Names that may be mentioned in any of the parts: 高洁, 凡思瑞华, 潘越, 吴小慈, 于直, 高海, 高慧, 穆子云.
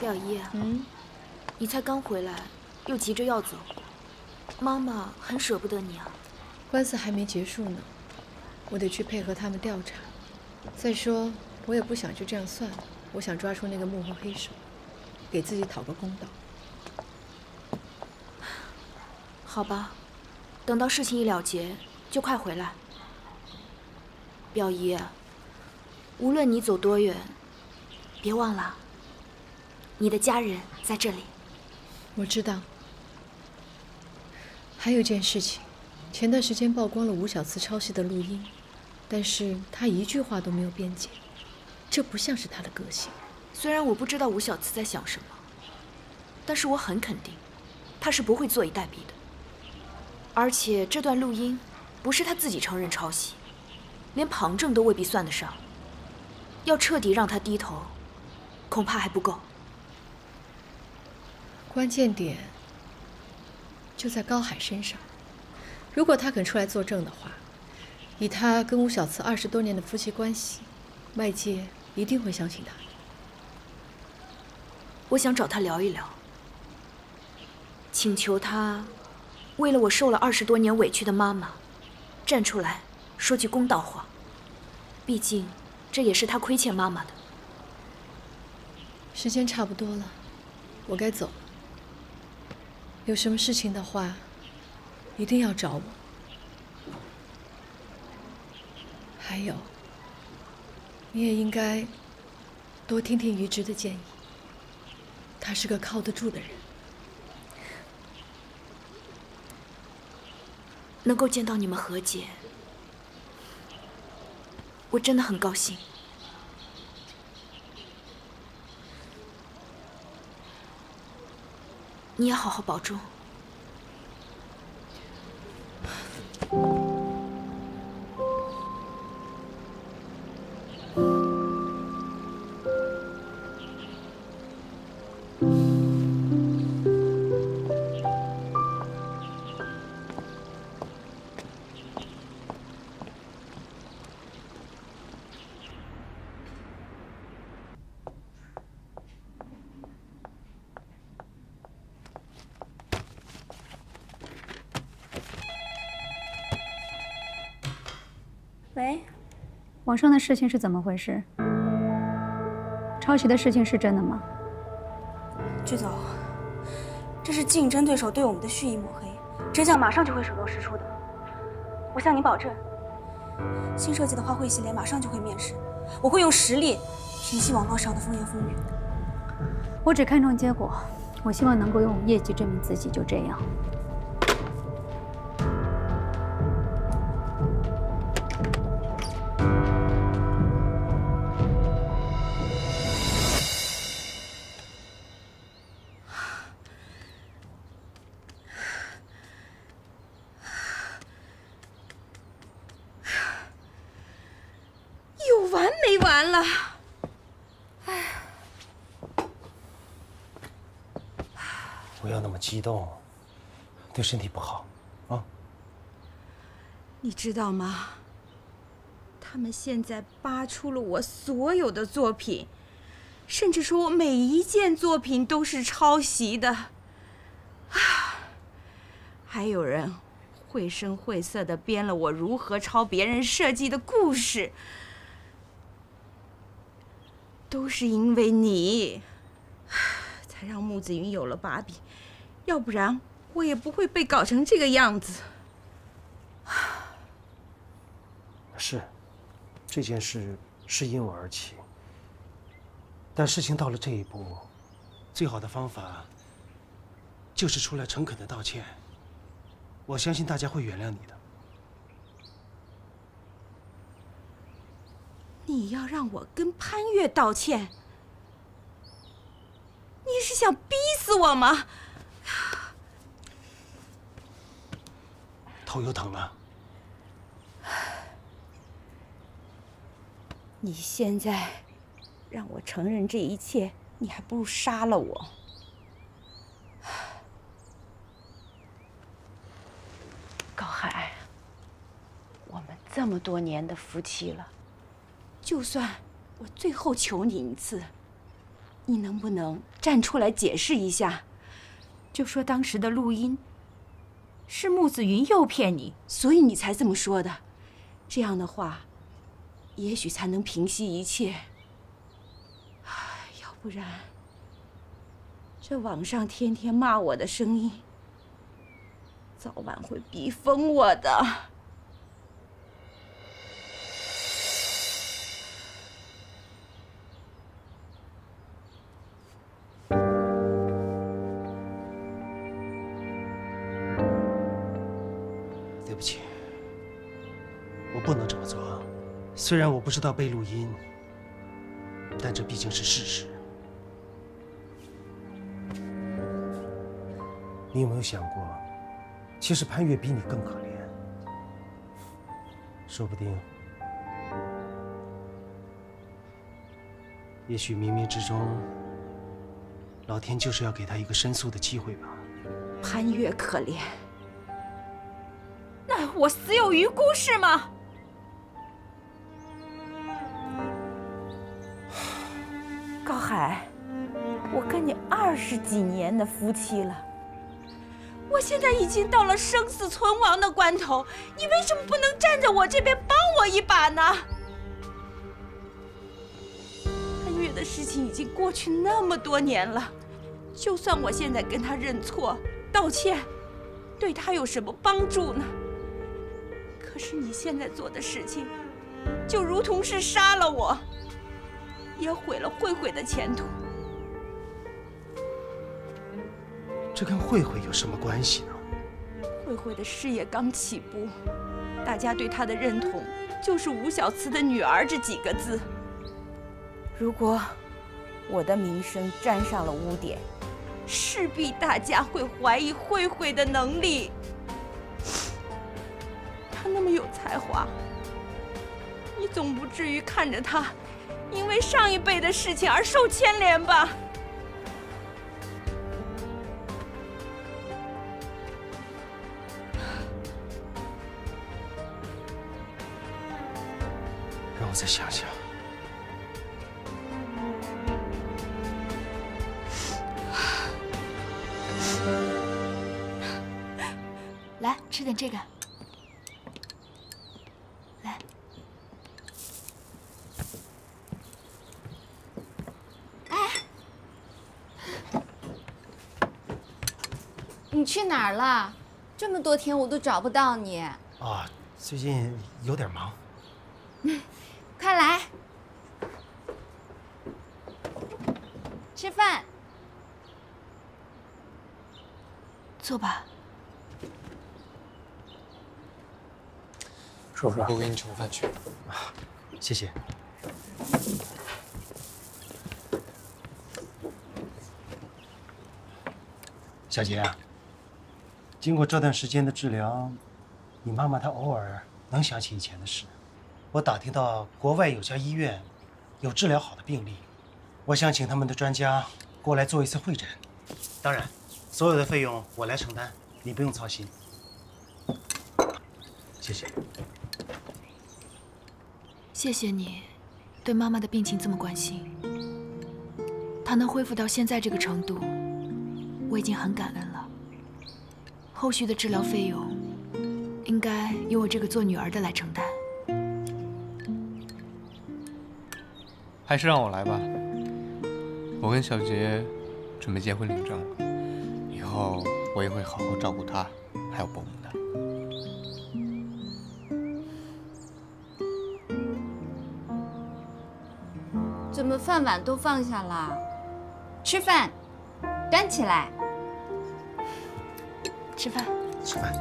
表姨，你才刚回来，又急着要走，妈妈很舍不得你啊。官司还没结束呢，我得去配合他们调查。再说，我也不想就这样算了，我想抓住那个幕后黑手，给自己讨个公道。好吧，等到事情一了结，就快回来。表姨，无论你走多远，别忘了。 你的家人在这里，我知道。还有件事情，前段时间曝光了吴小慈抄袭的录音，但是他一句话都没有辩解，这不像是他的个性。虽然我不知道吴小慈在想什么，但是我很肯定，他是不会坐以待毙的。而且这段录音不是他自己承认抄袭，连旁证都未必算得上。要彻底让他低头，恐怕还不够。 关键点就在高海身上。如果他肯出来作证的话，以他跟吴小慈20多年的夫妻关系，外界一定会相信他。我想找他聊一聊，请求他为了我受了20多年委屈的妈妈，站出来说句公道话。毕竟这也是他亏欠妈妈的。时间差不多了，我该走了。 有什么事情的话，一定要找我。还有，你也应该多听听于直的建议。他是个靠得住的人。能够见到你们和解，我真的很高兴。你也好好保重。喂，网上的事情是怎么回事？抄袭的事情是真的吗？剧总，这是竞争对手对我们的蓄意抹黑，真相马上就会水落石出的。我向您保证，新设计的花卉系列马上就会面世，我会用实力平息网络上的风言风语。我只看重结果，我希望能够用业绩证明自己，就这样。 激动，对身体不好，啊！你知道吗？他们现在扒出了我所有的作品，甚至说我每一件作品都是抄袭的，啊！还有人绘声绘色地编了我如何抄别人设计的故事，都是因为你，才让木子云有了把柄。 要不然我也不会被搞成这个样子。是，这件事是因我而起，但事情到了这一步，最好的方法就是出来诚恳的道歉。我相信大家会原谅你的。你要让我跟潘越道歉？你是想逼死我吗？ 头又疼了。你现在让我承认这一切，你还不如杀了我。高海，我们这么多年的夫妻了，就算我最后求你一次，你能不能站出来解释一下？就说当时的录音是穆子云诱骗你，所以你才这么说的。这样的话，也许才能平息一切。要不然，这网上天天骂我的声音，早晚会逼疯我的。 虽然我不知道被录音，但这毕竟是事实。你有没有想过，其实潘越比你更可怜？说不定，也许冥冥之中，老天就是要给他一个申诉的机会吧。潘越可怜，那我死有余辜是吗？ 高海，我跟你20几年的夫妻了，我现在已经到了生死存亡的关头，你为什么不能站在我这边帮我一把呢？潘越的事情已经过去那么多年了，就算我现在跟他认错、道歉，对他有什么帮助呢？可是你现在做的事情，就如同是杀了我。 也毁了慧慧的前途。这跟慧慧有什么关系呢？慧慧的事业刚起步，大家对她的认同就是吴小慈的女儿这几个字。如果我的名声沾上了污点，势必大家会怀疑慧慧的能力。她那么有才华，你总不至于看着她。 因为上一辈的事情而受牵连吧。让我再想想。来，吃点这个。 你去哪儿了？这么多天我都找不到你。啊，最近有点忙。嗯，快来吃饭，坐吧。叔叔，我给你盛饭去。啊，谢谢。 小杰啊，经过这段时间的治疗，你妈妈她偶尔能想起以前的事。我打听到国外有家医院有治疗好的病例，我想请他们的专家过来做一次会诊。当然，所有的费用我来承担，你不用操心。谢谢。谢谢你对妈妈的病情这么关心。她能恢复到现在这个程度。 我已经很感恩了，后续的治疗费用应该由我这个做女儿的来承担。还是让我来吧，我跟小杰准备结婚领证，以后我也会好好照顾她，还有伯母的。怎么饭碗都放下了？吃饭，端起来。 吃饭，吃饭。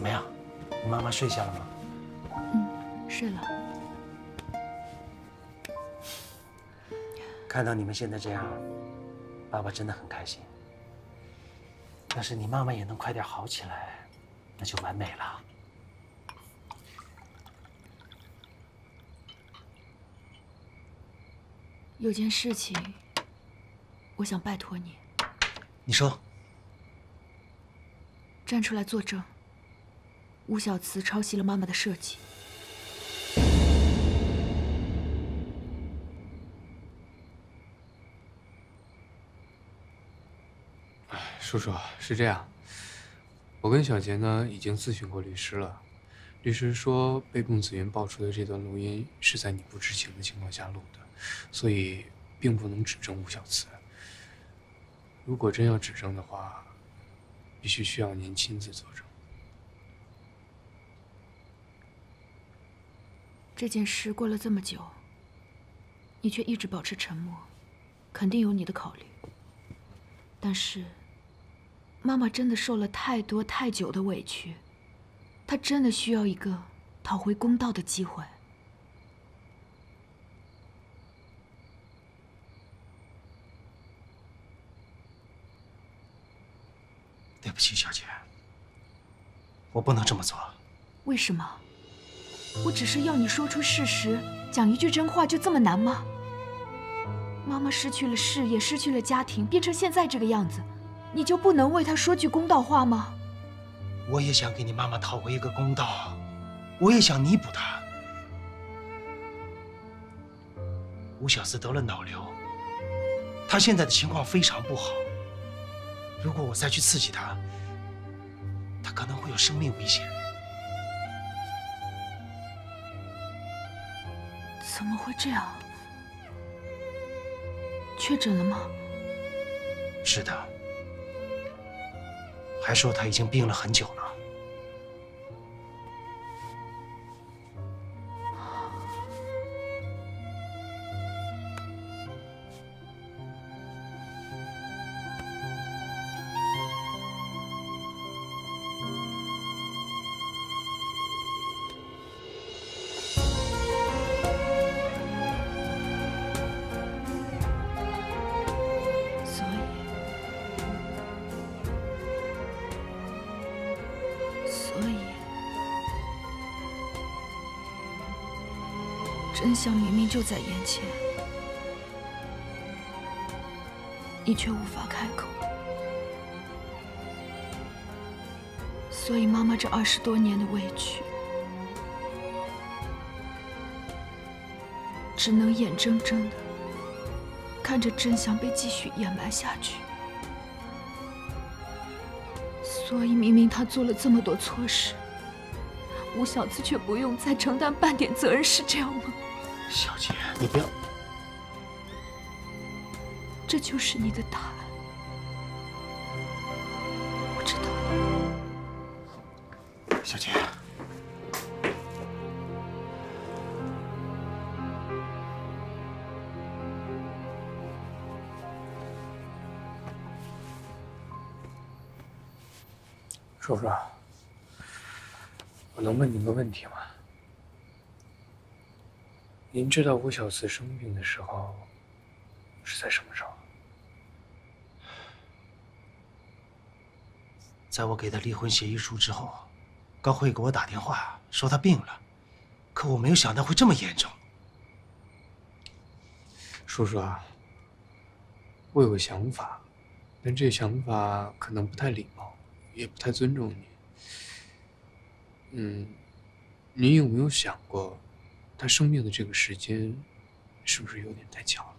怎么样？你妈妈睡下了吗？嗯，睡了。看到你们现在这样，爸爸真的很开心。要是你妈妈也能快点好起来，那就完美了。 有件事情，我想拜托你。你说。站出来作证。吴小慈抄袭了妈妈的设计。叔叔是这样，我跟小杰呢已经咨询过律师了，律师说被孟子云爆出的这段录音是在你不知情的情况下录的。 所以，并不能指证吴小慈。如果真要指证的话，必须需要您亲自作证。这件事过了这么久，你却一直保持沉默，肯定有你的考虑。但是，妈妈真的受了太多太久的委屈，她真的需要一个讨回公道的机会。 对不起，小姐，我不能这么做。为什么？我只是要你说出事实，讲一句真话，就这么难吗？妈妈失去了事业，失去了家庭，变成现在这个样子，你就不能为她说句公道话吗？我也想给你妈妈讨回一个公道，我也想弥补她。吴小四得了脑瘤，她现在的情况非常不好。 如果我再去刺激他，他可能会有生命危险。怎么会这样？确诊了吗？是的，还说他已经病了很久了。真相明明就在眼前，你却无法开口，所以妈妈这20多年的委屈，只能眼睁睁的看着真相被继续掩埋下去。所以明明她做了这么多错事，吴小慈却不用再承担半点责任，是这样吗？ 小姐，你不要。这就是你的答案。我知道。小姐，叔叔，我能问你个问题吗？ 您知道吴小慈生病的时候是在什么时候？在我给他离婚协议书之后，高慧给我打电话说他病了，可我没有想到会这么严重。叔叔啊，我有个想法，但这想法可能不太礼貌，也不太尊重你。您有没有想过？ 他生病的这个时间，是不是有点太巧了？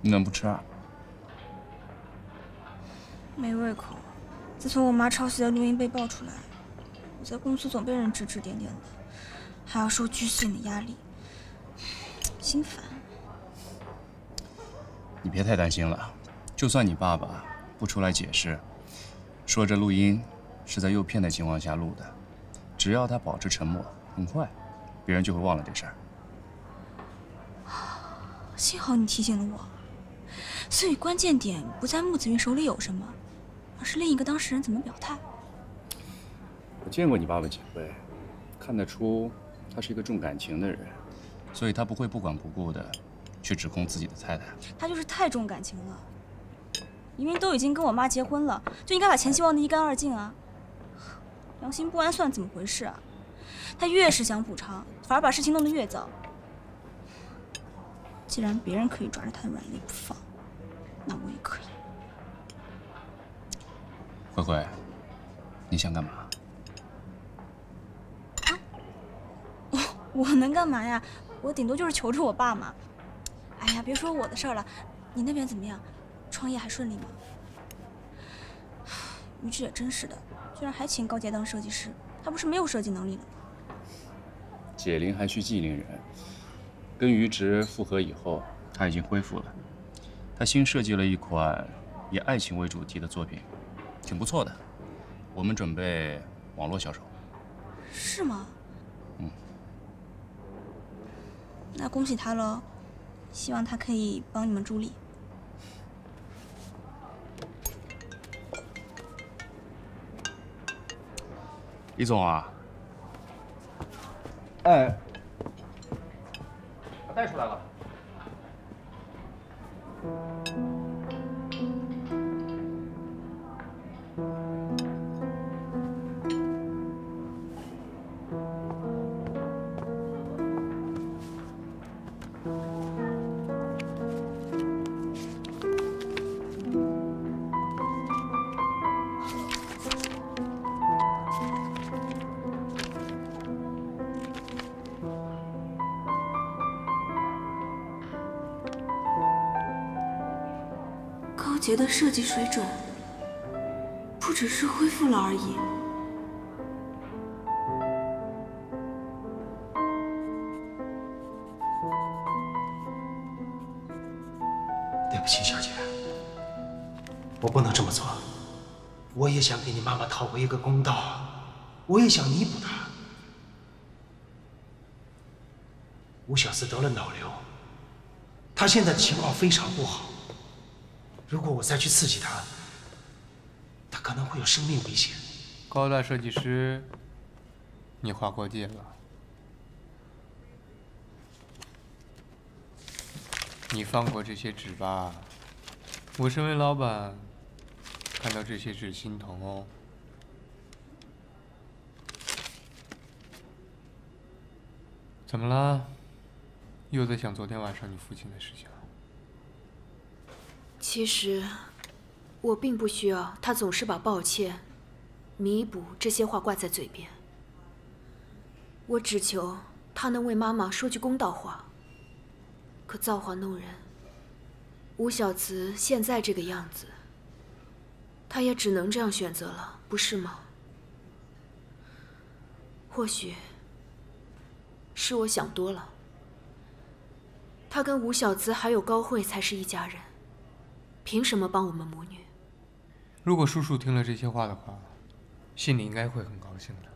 你怎么不吃啊？没胃口。 自从我妈抄袭的录音被爆出来，我在公司总被人指指点点的，还要受巨细的压力，心烦。你别太担心了，就算你爸爸不出来解释，说这录音是在诱骗的情况下录的，只要他保持沉默，很快别人就会忘了这事儿。幸好你提醒了我，所以关键点不在穆子云手里有什么，而是另一个当事人怎么表态。我见过你爸爸几回，看得出他是一个重感情的人，所以他不会不管不顾的去指控自己的太太。他就是太重感情了。 明明都已经跟我妈结婚了，就应该把前妻忘得一干二净啊！良心不安算怎么回事啊？他越是想补偿，反而把事情弄得越糟。既然别人可以抓着他的软肋不放，那我也可以。慧慧，你想干嘛？啊？我能干嘛呀？我顶多就是求助我爸嘛。哎呀，别说我的事儿了，你那边怎么样？ 创业还顺利吗？于志也真是的，居然还请高杰当设计师，他不是没有设计能力了吗？解铃还需系铃人。跟于植复合以后，他已经恢复了。他新设计了一款以爱情为主题的作品，挺不错的。我们准备网络销售。是吗？嗯。那恭喜他喽，希望他可以帮你们助力。 李总啊，哎，我带出来了。高杰的设计水准不只是恢复了而已，对不起，小姐，我不能这么做。我也想给你妈妈讨回一个公道，我也想弥补她。吴小四得了脑瘤，她现在的情况非常不好。 如果我再去刺激他，他可能会有生命危险。高大设计师，你划过界了。你放过这些纸吧，我身为老板，看到这些纸心疼哦。怎么了？又在想昨天晚上你父亲的事情？ 其实，我并不需要他总是把抱歉、弥补这些话挂在嘴边。我只求他能为妈妈说句公道话。可造化弄人，吴小慈现在这个样子，他也只能这样选择了，不是吗？或许是我想多了。他跟吴小慈还有高慧才是一家人。 凭什么帮我们母女？如果叔叔听了这些话的话，心里应该会很高兴的。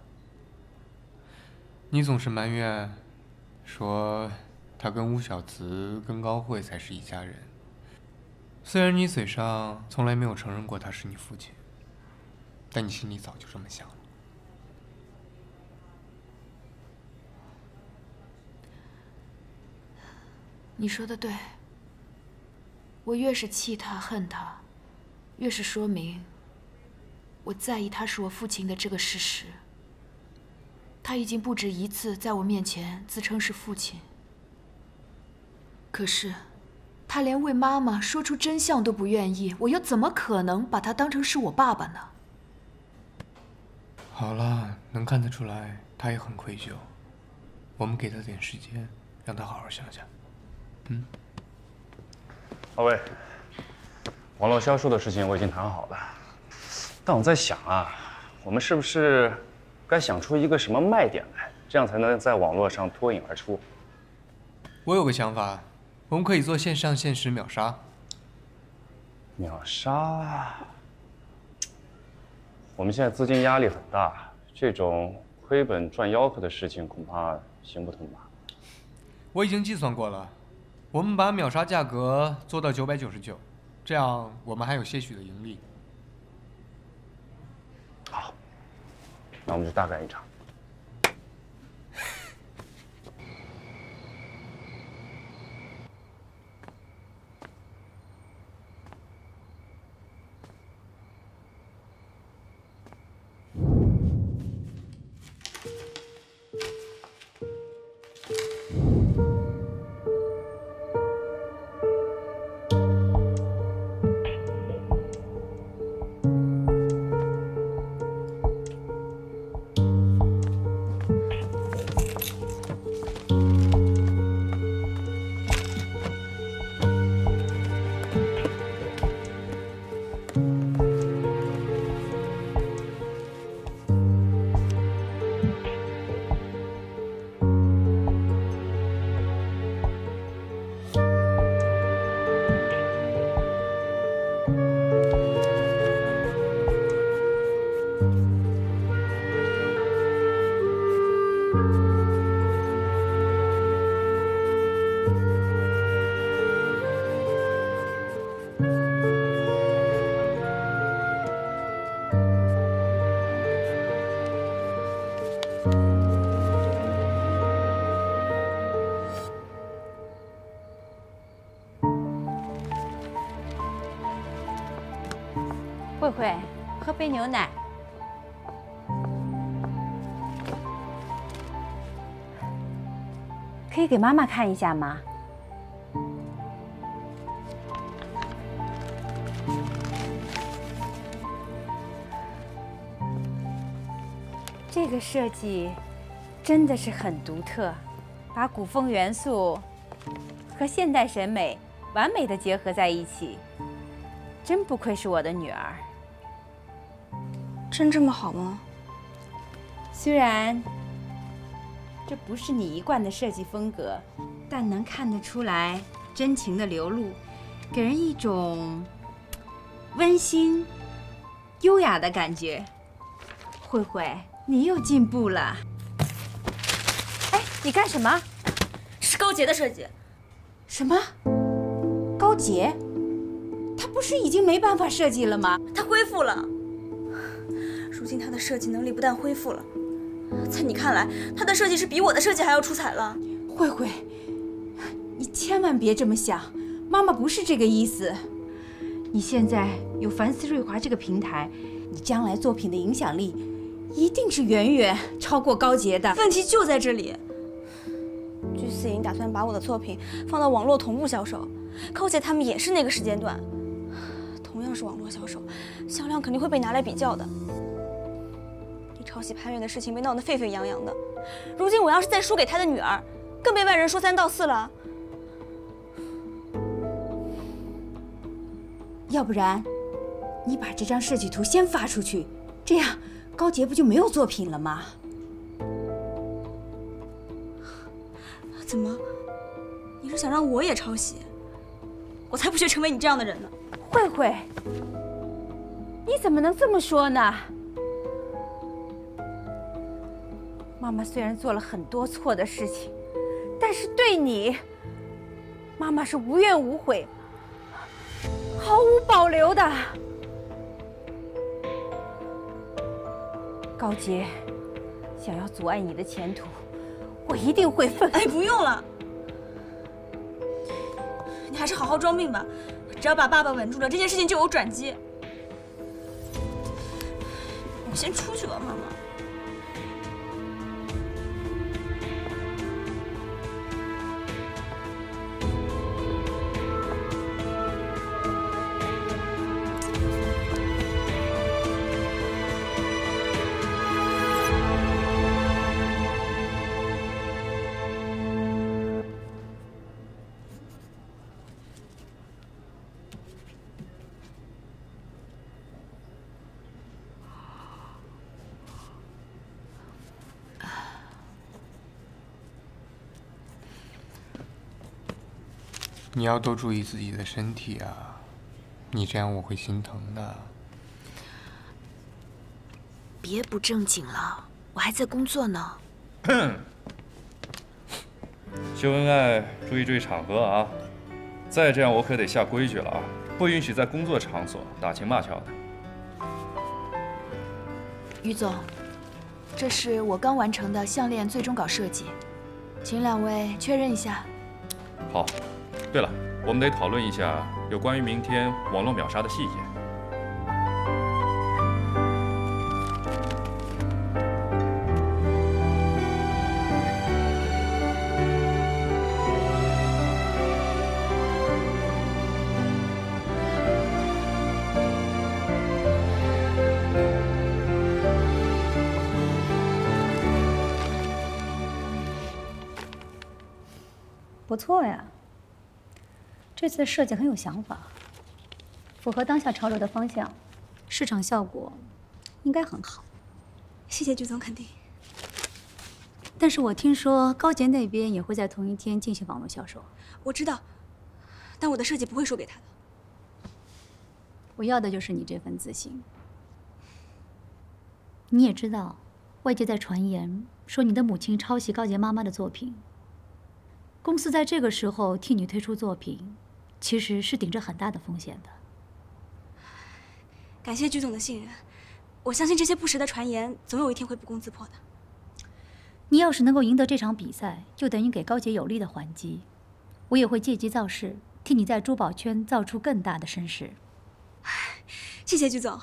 你总是埋怨，说他跟吴小慈、跟高慧才是一家人。虽然你嘴上从来没有承认过他是你父亲，但你心里早就这么想了。你说的对。 我越是气他、恨他，越是说明我在意他是我父亲的这个事实。他已经不止一次在我面前自称是父亲，可是他连为妈妈说出真相都不愿意，我又怎么可能把他当成是我爸爸呢？好了，能看得出来，他也很愧疚。我们给他点时间，让他好好想想。嗯。 二位，网络销售的事情我已经谈好了，但我在想啊，我们是不是该想出一个什么卖点来，这样才能在网络上脱颖而出？我有个想法，我们可以做线上限时秒杀。秒杀。我们现在资金压力很大，这种亏本赚吆喝的事情恐怕行不通吧？我已经计算过了，我们把秒杀价格做到999，这样我们还有些许的盈利。好，那我们就大干一场。 慧慧，喝杯牛奶。可以给妈妈看一下吗？这个设计真的是很独特，把古风元素和现代审美完美的结合在一起，真不愧是我的女儿。 真这么好吗？虽然这不是你一贯的设计风格，但能看得出来真情的流露，给人一种温馨、优雅的感觉。慧慧，你又进步了。哎，你干什么？是高洁的设计。什么？高洁？她不是已经没办法设计了吗？她恢复了。 如今他的设计能力不但恢复了，在你看来，他的设计是比我的设计还要出彩了。慧慧，你千万别这么想，妈妈不是这个意思。你现在有凡思瑞华这个平台，你将来作品的影响力一定是远远超过高洁的。问题就在这里，居思颖打算把我的作品放到网络同步销售，高洁他们也是那个时间段，同样是网络销售，销量肯定会被拿来比较的。 抄袭潘越的事情被闹得沸沸扬扬的，如今我要是再输给他的女儿，更被外人说三道四了。要不然，你把这张设计图先发出去，这样高洁不就没有作品了吗？怎么，你是想让我也抄袭？我才不屑成为你这样的人呢！慧慧，你怎么能这么说呢？ 妈妈虽然做了很多错的事情，但是对你，妈妈是无怨无悔，毫无保留的。高洁，想要阻碍你的前途，我一定会奋。哎，不用了，你还是好好装病吧。只要把爸爸稳住了，这件事情就有转机。我先出去吧，妈妈。 你要多注意自己的身体啊！你这样我会心疼的。别不正经了，我还在工作呢。秀恩爱，注意注意场合啊！再这样我可得下规矩了啊，不允许在工作场所打情骂俏的。于总，这是我刚完成的项链最终稿设计，请两位确认一下。好。对了，我们得讨论一下有关于明天网络秒杀的细节。 不错呀，这次的设计很有想法，符合当下潮流的方向，市场效果应该很好。谢谢鞠总肯定。但是我听说高洁那边也会在同一天进行网络销售。我知道，但我的设计不会输给他的。我要的就是你这份自信。你也知道，外界在传言说你的母亲抄袭高洁妈妈的作品。 公司在这个时候替你推出作品，其实是顶着很大的风险的。感谢鞠总的信任，我相信这些不实的传言总有一天会不攻自破的。你要是能够赢得这场比赛，就等于给高洁有力的还击。我也会借机造势，替你在珠宝圈造出更大的声势。谢谢鞠总。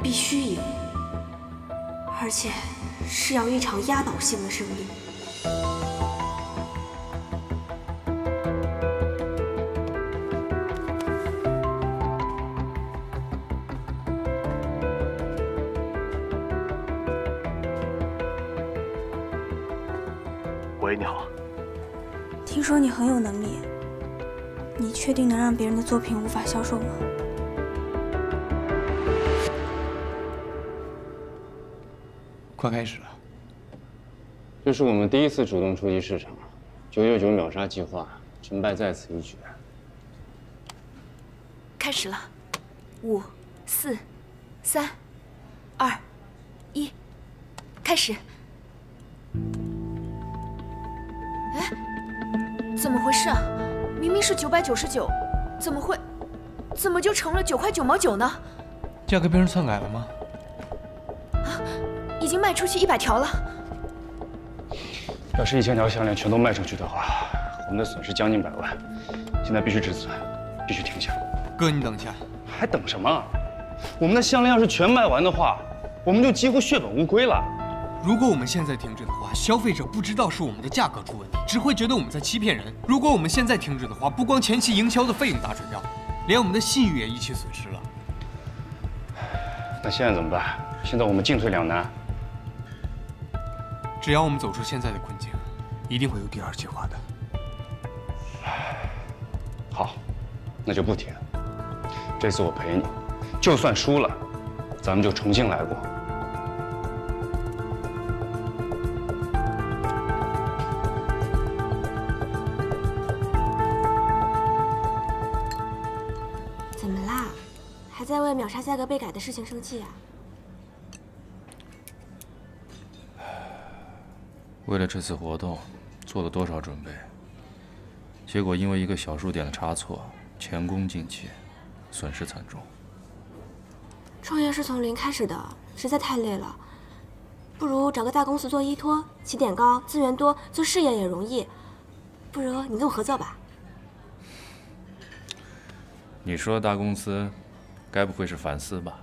必须赢，而且是要一场压倒性的胜利。喂，你好。听说你很有能力，你确定能让别人的作品无法销售吗？ 快开始了。这是我们第一次主动出击市场，999秒杀计划成败在此一举。开始了，5、4、3、2、1，开始。哎，怎么回事啊？明明是999，怎么就成了9块9毛9呢？价格被人篡改了吗？ 已经卖出去100条了。要是1000条项链全都卖出去的话，我们的损失将近100万。现在必须止损，必须停下。哥，你等一下，还等什么？我们的项链要是全卖完的话，我们就几乎血本无归了。如果我们现在停止的话，消费者不知道是我们的价格出问题，只会觉得我们在欺骗人。如果我们现在停止的话，不光前期营销的费用打水漂，连我们的信誉也一起损失了。那现在怎么办？现在我们进退两难。 只要我们走出现在的困境，一定会有第二计划的。好，那就不停。这次我陪你，就算输了，咱们就重新来过。怎么啦？还在为秒杀价格被改的事情生气呀？ 为了这次活动，做了多少准备？结果因为一个小数点的差错，前功尽弃，损失惨重。创业是从0开始的，实在太累了，不如找个大公司做依托，起点高，资源多，做事业也容易。不如你跟我合作吧。你说大公司该不会是凡思吧？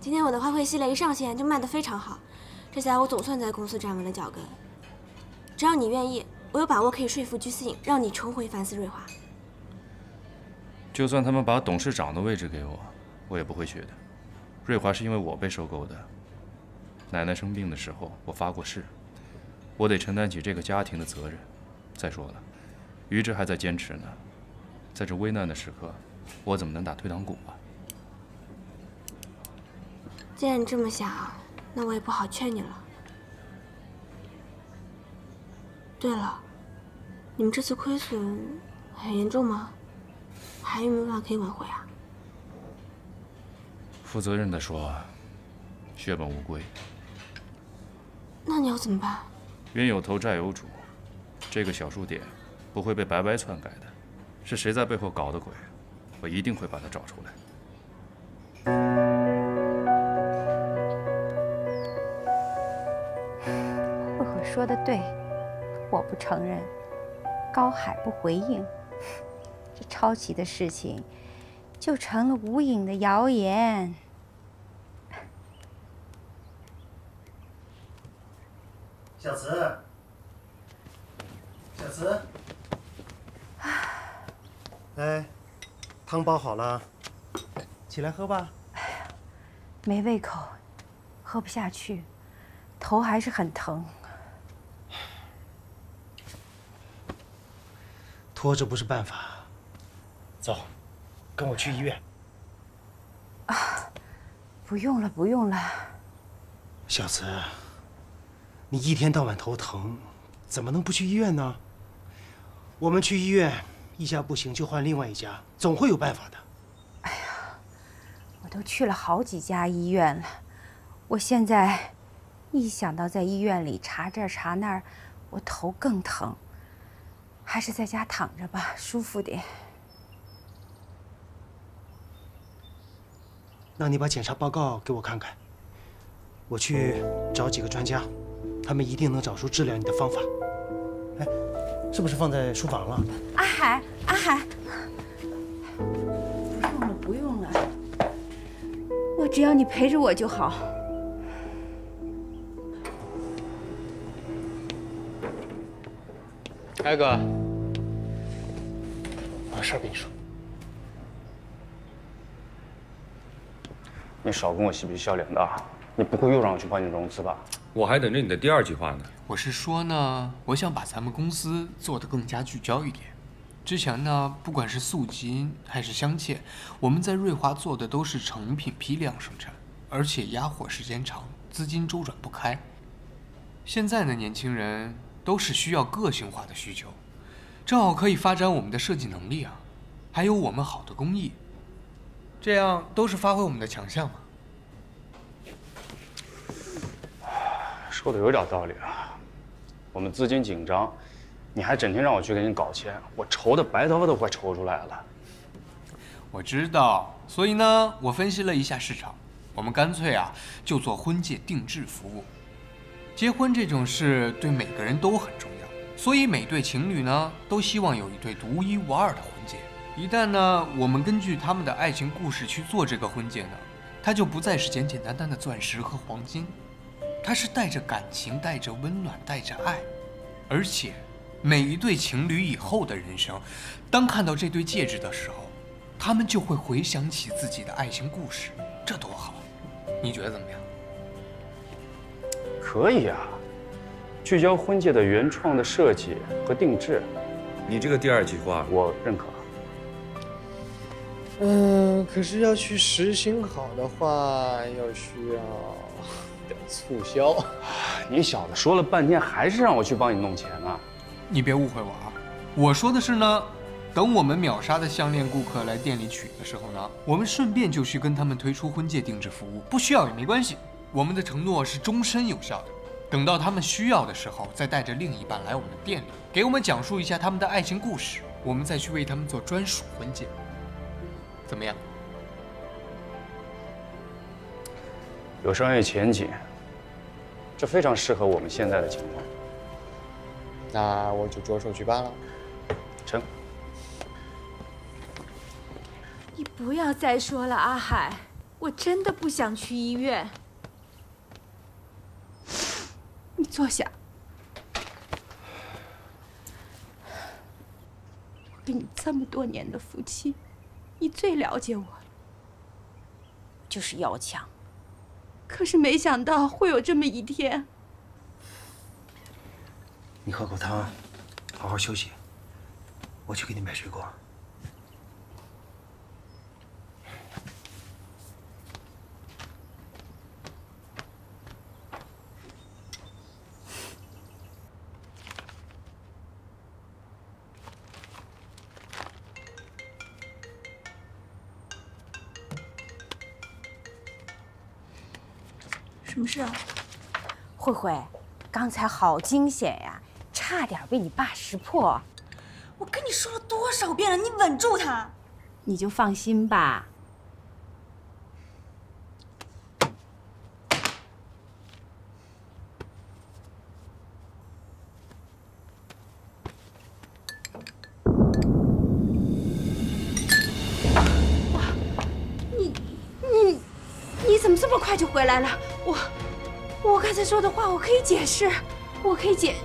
今天我的花卉系列一上线就卖得非常好，这下我总算在公司站稳了脚跟。只要你愿意，我有把握可以说服居思颖，让你重回凡思瑞华。就算他们把董事长的位置给我，我也不会去的。瑞华是因为我被收购的。奶奶生病的时候，我发过誓，我得承担起这个家庭的责任。再说了，于志还在坚持呢，在这危难的时刻。 我怎么能打退堂鼓啊？既然你这么想，那我也不好劝你了。对了，你们这次亏损很严重吗？还有没有办法可以挽回啊？负责任的说，血本无归。那你要怎么办？冤有头债有主，这个小数点不会被白白篡改的。是谁在背后搞的鬼？ 我一定会把他找出来。慧慧说的对，我不承认，高海不回应，这抄袭的事情就成了无影的谣言。小慈，小慈，哎。 汤煲好了，起来喝吧。哎呀，没胃口，喝不下去，头还是很疼。拖着不是办法。走，跟我去医院。啊，不用了，不用了。小慈，你一天到晚头疼，怎么能不去医院呢？我们去医院。 一家不行就换另外一家，总会有办法的。哎呀，我都去了好几家医院了，我现在一想到在医院里查这儿查那儿，我头更疼。还是在家躺着吧，舒服点。那你把检查报告给我看看，我去找几个专家，他们一定能找出治疗你的方法。哎。 是不是放在书房了？阿海，阿海，不用了，不用了，我只要你陪着我就好。海哥，我有事跟你说，你少跟我嬉皮笑脸的，你不会又让我去帮你融资吧？ 我还等着你的第二计划呢。我是说呢，我想把咱们公司做得更加聚焦一点。之前呢，不管是素金还是香榭，我们在瑞华做的都是成品批量生产，而且压货时间长，资金周转不开。现在呢，年轻人都是需要个性化的需求，正好可以发展我们的设计能力啊，还有我们好的工艺，这样都是发挥我们的强项嘛。 说的有点道理啊，我们资金紧张，你还整天让我去给你搞钱，我愁的白头发都快愁出来了。我知道，所以呢，我分析了一下市场，我们干脆啊就做婚介定制服务。结婚这种事对每个人都很重要，所以每对情侣呢都希望有一对独一无二的婚介。一旦呢我们根据他们的爱情故事去做这个婚介呢，它就不再是简简单单的钻石和黄金。 它是带着感情，带着温暖，带着爱，而且每一对情侣以后的人生，当看到这对戒指的时候，他们就会回想起自己的爱情故事，这多好！你觉得怎么样？可以啊，聚焦婚戒的原创的设计和定制。你这个第二计划我认可。可是要去实行好的话，要需要。 促销，你小子说了半天，还是让我去帮你弄钱啊！你别误会我啊，我说的是呢，等我们秒杀的相恋顾客来店里取的时候呢，我们顺便就去跟他们推出婚戒定制服务，不需要也没关系。我们的承诺是终身有效的，等到他们需要的时候，再带着另一半来我们店里，给我们讲述一下他们的爱情故事，我们再去为他们做专属婚戒，怎么样？ 有商业前景，这非常适合我们现在的情况。那我就着手去办了。成。你不不要再说了，阿海，我真的不想去医院。你坐下。对你这么多年的夫妻，你最了解我了。就是要强。可是没想到会有这么一天。你喝口汤，好好休息。我去给你买水果。 什么事啊，慧慧，刚才好惊险呀，差点被你爸识破。我跟你说了多少遍了，你稳住他，你就放心吧。哇，你怎么这么快就回来了？ 我刚才说的话，我可以解释，我可以解。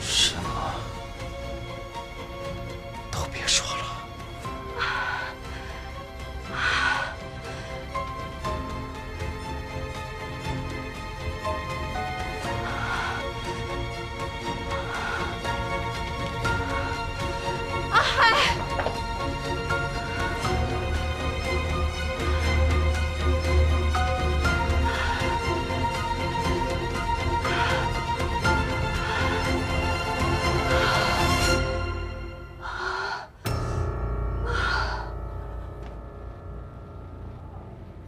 什么？都别说了。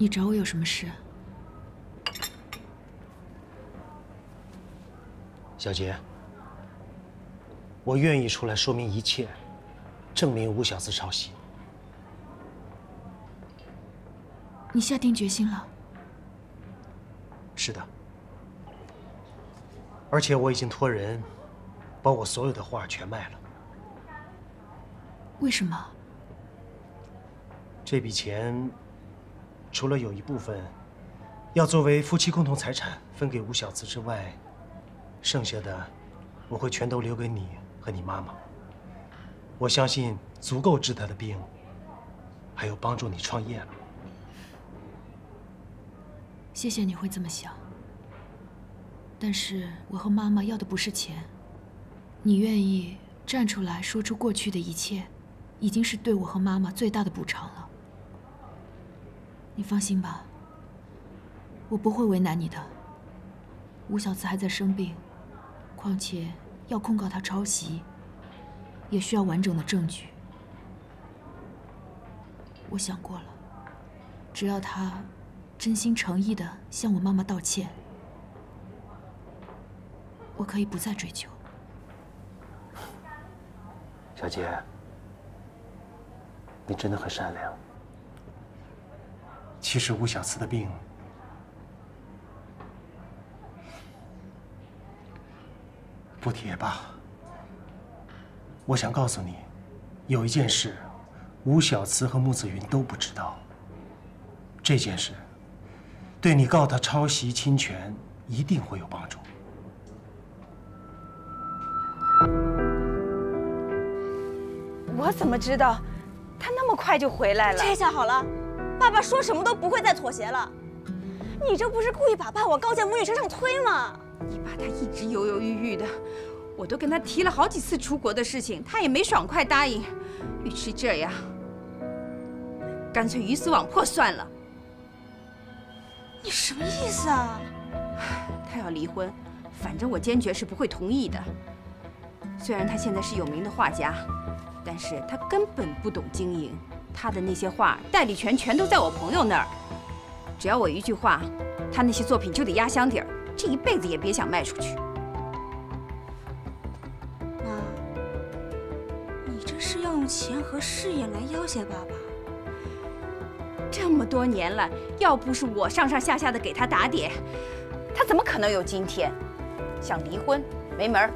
你找我有什么事，小杰？我愿意出来说明一切，证明吴小四抄袭。你下定决心了？是的，而且我已经托人把我所有的画全卖了。为什么？这笔钱。 除了有一部分要作为夫妻共同财产分给吴小慈之外，剩下的我会全都留给你和你妈妈。我相信足够治她的病，还有帮助你创业了。谢谢你会这么想，但是我和妈妈要的不是钱。你愿意站出来说出过去的一切，已经是对我和妈妈最大的补偿了。 你放心吧，我不会为难你的。吴小慈还在生病，况且要控告他抄袭，也需要完整的证据。我想过了，只要他真心诚意的向我妈妈道歉，我可以不再追究。小杰，你真的很善良。 其实吴小慈的病，不提也罢。我想告诉你，有一件事，吴小慈和穆子云都不知道。这件事，对你告他抄袭侵权一定会有帮助。我怎么知道，他那么快就回来了？这下好了。 爸爸说什么都不会再妥协了，你这不是故意把爸我高价母女身上推吗？你爸他一直犹犹豫豫的，我都跟他提了好几次出国的事情，他也没爽快答应。与其这样，干脆鱼死网破算了。你什么意思啊？他要离婚，反正我坚决是不会同意的。虽然他现在是有名的画家，但是他根本不懂经营。 他的那些画代理权全都在我朋友那儿，只要我一句话，他那些作品就得压箱底儿，这一辈子也别想卖出去。妈，你这是要用钱和事业来要挟爸爸？这么多年了，要不是我上上下下的给他打点，他怎么可能有今天？想离婚没门儿！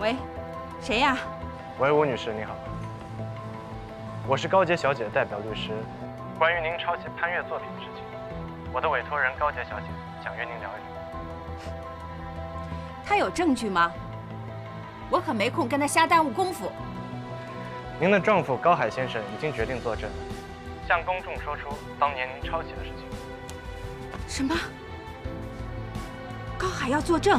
喂，谁呀？喂，吴女士，你好，我是高洁小姐的代表律师，关于您抄袭潘越作品的事情，我的委托人高洁小姐想约您聊一聊。她有证据吗？我可没空跟她瞎耽误功夫。 您的丈夫高海先生已经决定作证，向公众说出当年您抄袭的事情。什么？高海要作证？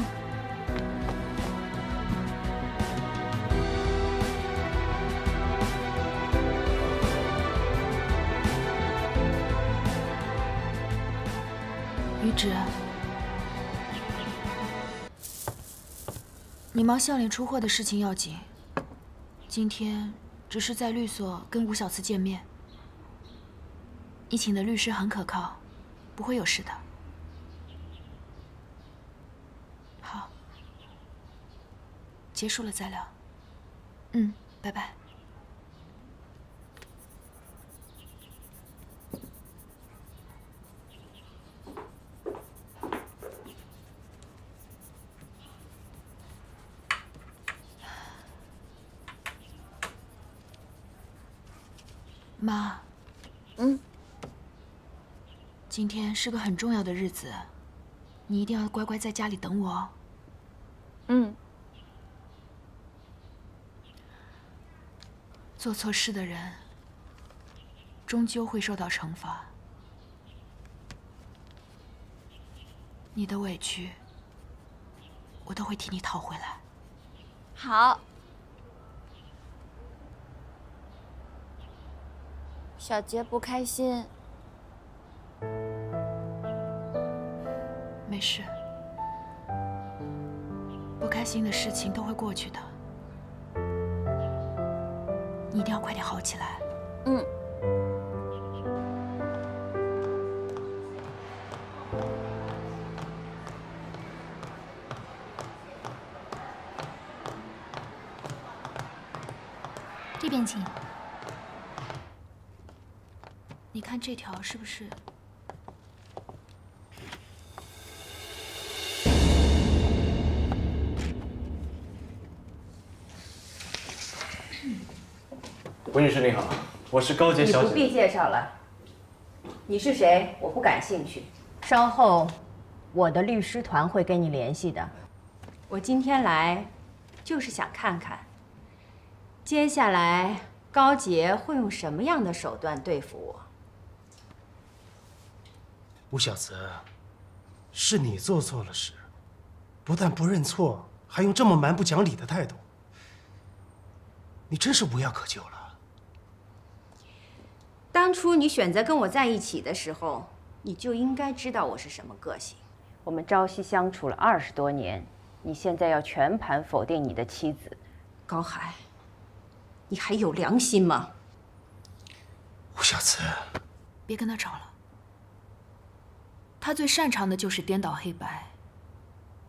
于芷，你忙项链出货的事情要紧，今天。 只是在律所跟吴小慈见面，你请的律师很可靠，不会有事的。好，结束了再聊。嗯，拜拜。妈，今天是个很重要的日子，你一定要乖乖在家里等我哦。做错事的人，终究会受到惩罚。你的委屈，我都会替你讨回来。好。 小杰不开心，没事，不开心的事情都会过去的，你一定要快点好起来。这边请。 你看这条是不是？吴女士您好，我是高洁小姐。你不必介绍了，你是谁？我不感兴趣。稍后，我的律师团会跟你联系的。我今天来，就是想看看，接下来高洁会用什么样的手段对付我。 吴小慈，是你做错了事，不但不认错，还用这么蛮不讲理的态度，你真是无药可救了。当初你选择跟我在一起的时候，你就应该知道我是什么个性。我们朝夕相处了20多年，你现在要全盘否定你的妻子，高海，你还有良心吗？吴小慈，别跟他吵了。 他最擅长的就是颠倒黑白，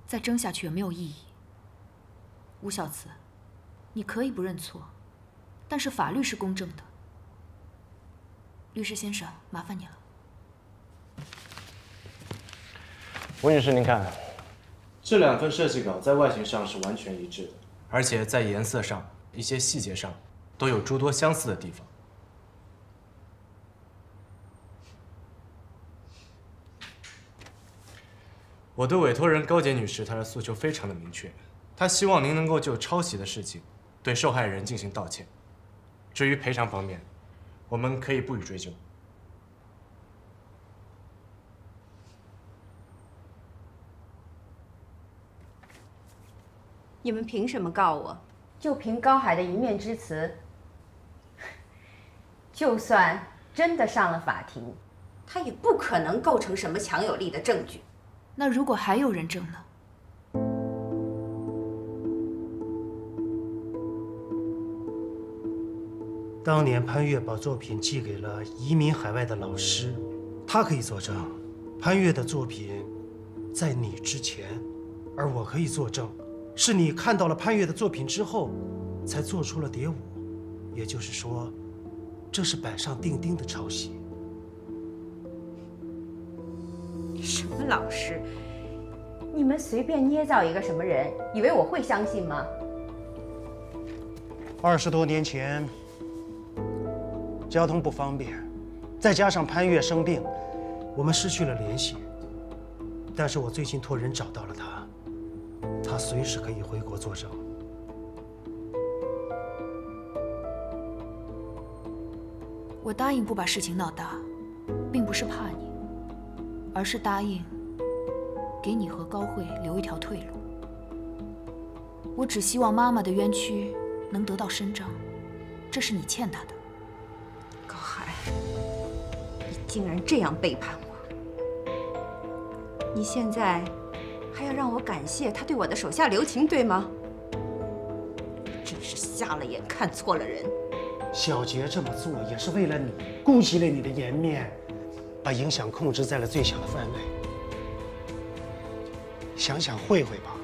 再争下去也没有意义。吴小慈，你可以不认错，但是法律是公正的。律师先生，麻烦你了。吴女士，您看，这2份设计稿在外形上是完全一致的，而且在颜色上、一些细节上都有诸多相似的地方。 我的委托人高洁女士，她的诉求非常的明确，她希望您能够就抄袭的事情对受害人进行道歉。至于赔偿方面，我们可以不予追究。你们凭什么告我？就凭高海的一面之词？就算真的上了法庭，他也不可能构成什么强有力的证据。 那如果还有人证呢？当年潘越把作品寄给了移民海外的老师，他可以作证，潘越的作品在你之前，而我可以作证，是你看到了潘越的作品之后，才做出了蝶舞，也就是说，这是板上钉钉的抄袭。什么老师？你们随便捏造一个什么人，以为我会相信吗？20多年前，交通不方便，再加上潘越生病，我们失去了联系。但是我最近托人找到了他，他随时可以回国作证。 我答应不把事情闹大，并不是怕你，而是答应给你和高慧留一条退路。我只希望妈妈的冤屈能得到伸张，这是你欠她的。高海，你竟然这样背叛我！你现在还要让我感谢他对我的手下留情，对吗？真是瞎了眼，看错了人。 小杰这么做也是为了你，顾及了你的颜面，把影响控制在了最小的范围。想想慧慧吧，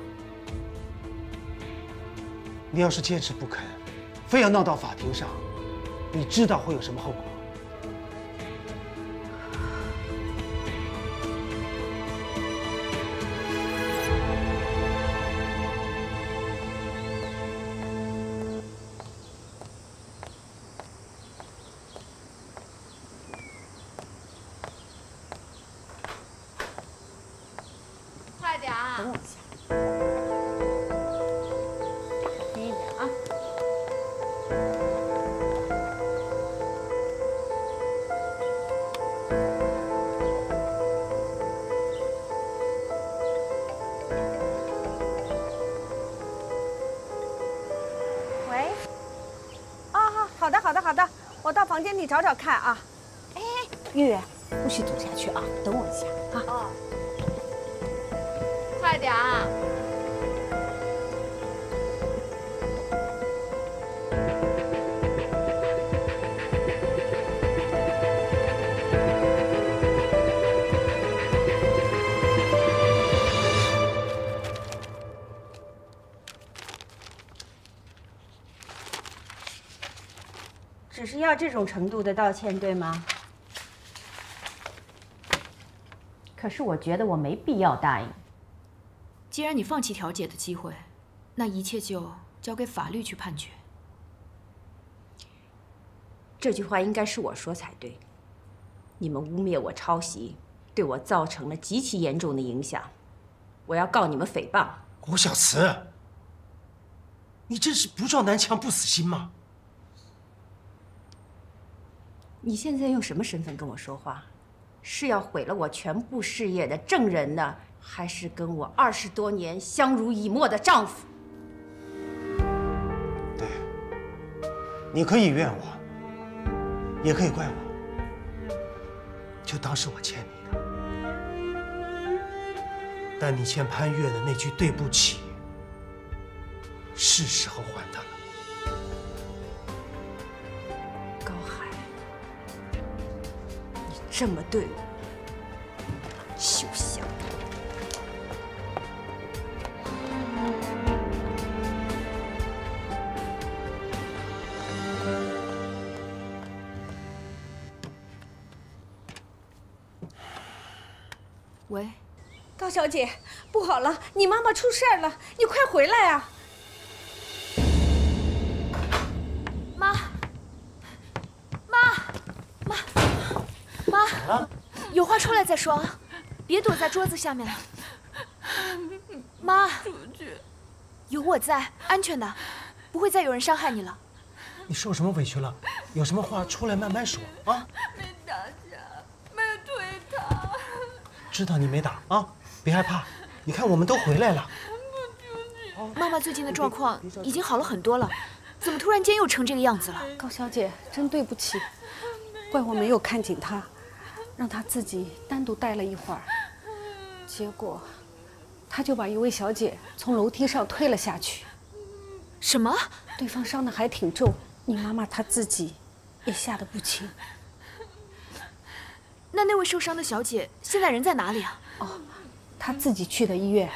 你要是坚持不肯，非要闹到法庭上，你知道会有什么后果？房间里找找看啊！哎，月月，不许走下去啊！等我一下啊！哦，快点啊！只是要这种程度的道歉，对吗？可是我觉得我没必要答应。既然你放弃调解的机会，那一切就交给法律去判决。这句话应该是我说才对。你们污蔑我抄袭，对我造成了极其严重的影响，我要告你们诽谤。郭小慈，你真是不撞南墙不死心吗？ 你现在用什么身份跟我说话？是要毁了我全部事业的证人呢，还是跟我20多年相濡以沫的丈夫？对，你可以怨我，也可以怪我，就当是我欠你的。但你欠潘越的那句对不起，是时候还他了。 这么对我，休想！喂，高小姐，不好了，你妈妈出事儿了，你快回来啊！妈，妈，妈。 妈，有话出来再说啊，别躲在桌子下面了。妈，出去，有我在，安全的，不会再有人伤害你了。你受什么委屈了？有什么话出来慢慢说啊。没打架，没推他。知道你没打啊，别害怕。你看我们都回来了。妈妈最近的状况已经好了很多了，怎么突然间又成这个样子了？高小姐，真对不起，怪我没有看紧她。 让他自己单独待了一会儿，结果他就把一位小姐从楼梯上推了下去。什么？对方伤得还挺重，你妈妈她自己也吓得不轻。那位受伤的小姐现在人在哪里啊？哦，她自己去的医院。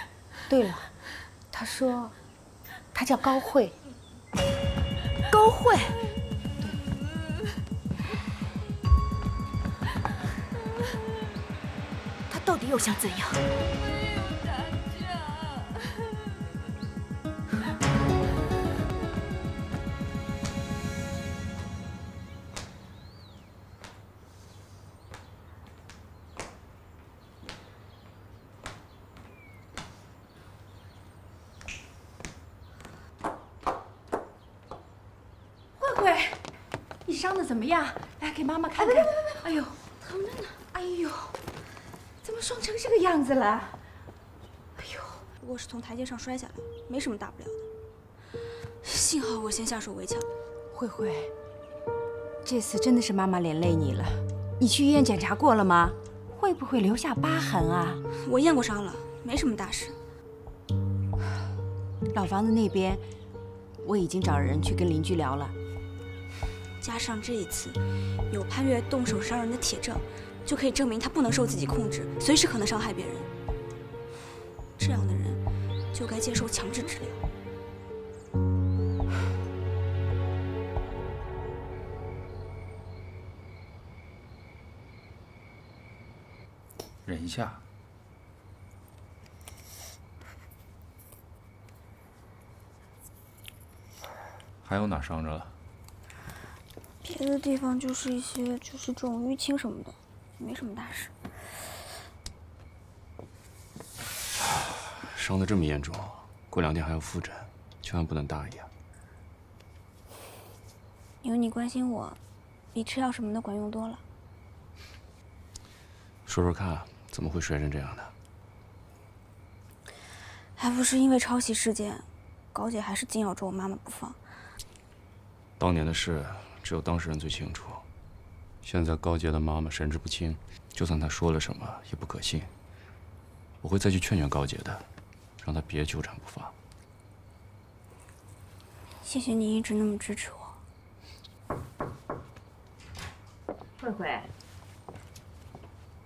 对了，她说她叫高慧。高慧。底又想怎样？慧慧，你伤的怎么样？来给妈妈看看。哎呦，疼着呢。哎呦。 怎么伤成这个样子了？哎呦，不过是从台阶上摔下来，没什么大不了的。幸好我先下手为强。慧慧，这次真的是妈妈连累你了。你去医院检查过了吗？会不会留下疤痕啊？我验过伤了，没什么大事。老房子那边，我已经找人去跟邻居聊了。加上这一次有潘越动手伤人的铁证。 就可以证明他不能受自己控制，随时可能伤害别人。这样的人就该接受强制治疗。忍一下。还有哪伤着了？别的地方就是一些，就是这种淤青什么的。 没什么大事，伤得这么严重，过2天还要复诊，千万不能大意啊！有你关心我，比吃药什么的管用多了。说说看，怎么会摔成这样的？还不是因为抄袭事件，高姐还是紧咬着我妈妈不放。当年的事，只有当事人最清楚。 现在高洁的妈妈神志不清，就算她说了什么也不可信。我会再去劝劝高洁的，让她别纠缠不放。谢谢你一直那么支持我。慧慧，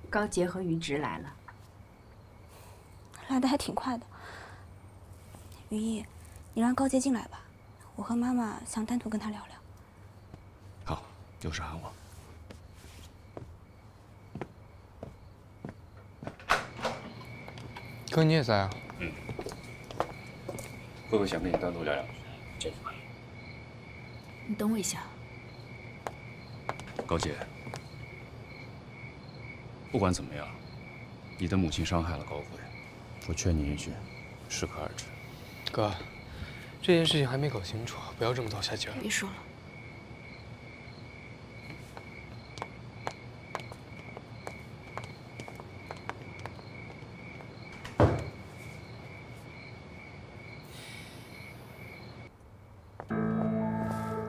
高洁和于植来了，来的还挺快的。于毅，你让高洁进来吧，我和妈妈想单独跟她聊聊。好，有事喊我。 哥，你也在啊？嗯。慧慧想跟你单独聊聊。这次吧。你等我一下。高姐，不管怎么样，你的母亲伤害了高慧，我劝你一句，适可而止。哥，这件事情还没搞清楚，不要这么早下结论。别说了。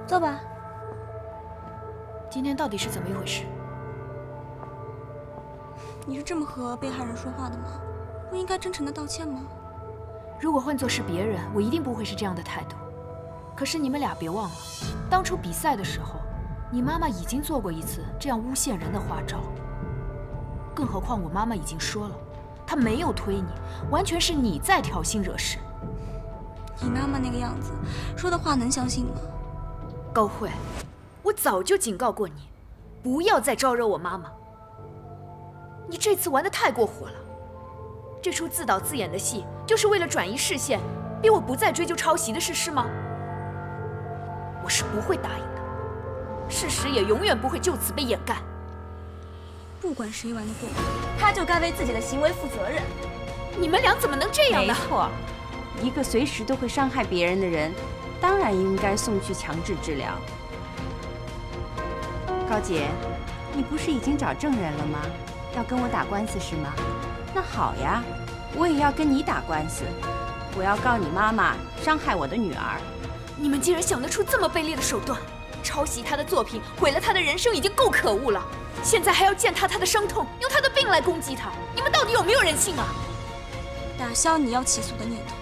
坐吧。今天到底是怎么一回事？你是这么和被害人说话的吗？不应该真诚的道歉吗？如果换作是别人，我一定不会是这样的态度。可是你们俩别忘了，当初比赛的时候，你妈妈已经做过一次这样诬陷人的花招。更何况我妈妈已经说了，她没有推你，完全是你在挑衅惹事。你妈妈那个样子，说的话能相信吗？ 高慧，我早就警告过你，不要再招惹我妈妈。你这次玩得太过火了，这出自导自演的戏就是为了转移视线，逼我不再追究抄袭的事，是吗？我是不会答应的，事实也永远不会就此被掩盖。不管谁玩得过火，他就该为自己的行为负责任。你们俩怎么能这样呢？没错，一个随时都会伤害别人的人。 当然应该送去强制治疗。高姐，你不是已经找证人了吗？要跟我打官司是吗？那好呀，我也要跟你打官司。我要告你妈妈伤害我的女儿。你们竟然想得出这么卑劣的手段！抄袭她的作品，毁了她的人生，已经够可恶了。现在还要践踏她的伤痛，用她的病来攻击她，你们到底有没有人性啊？打消你要起诉的念头，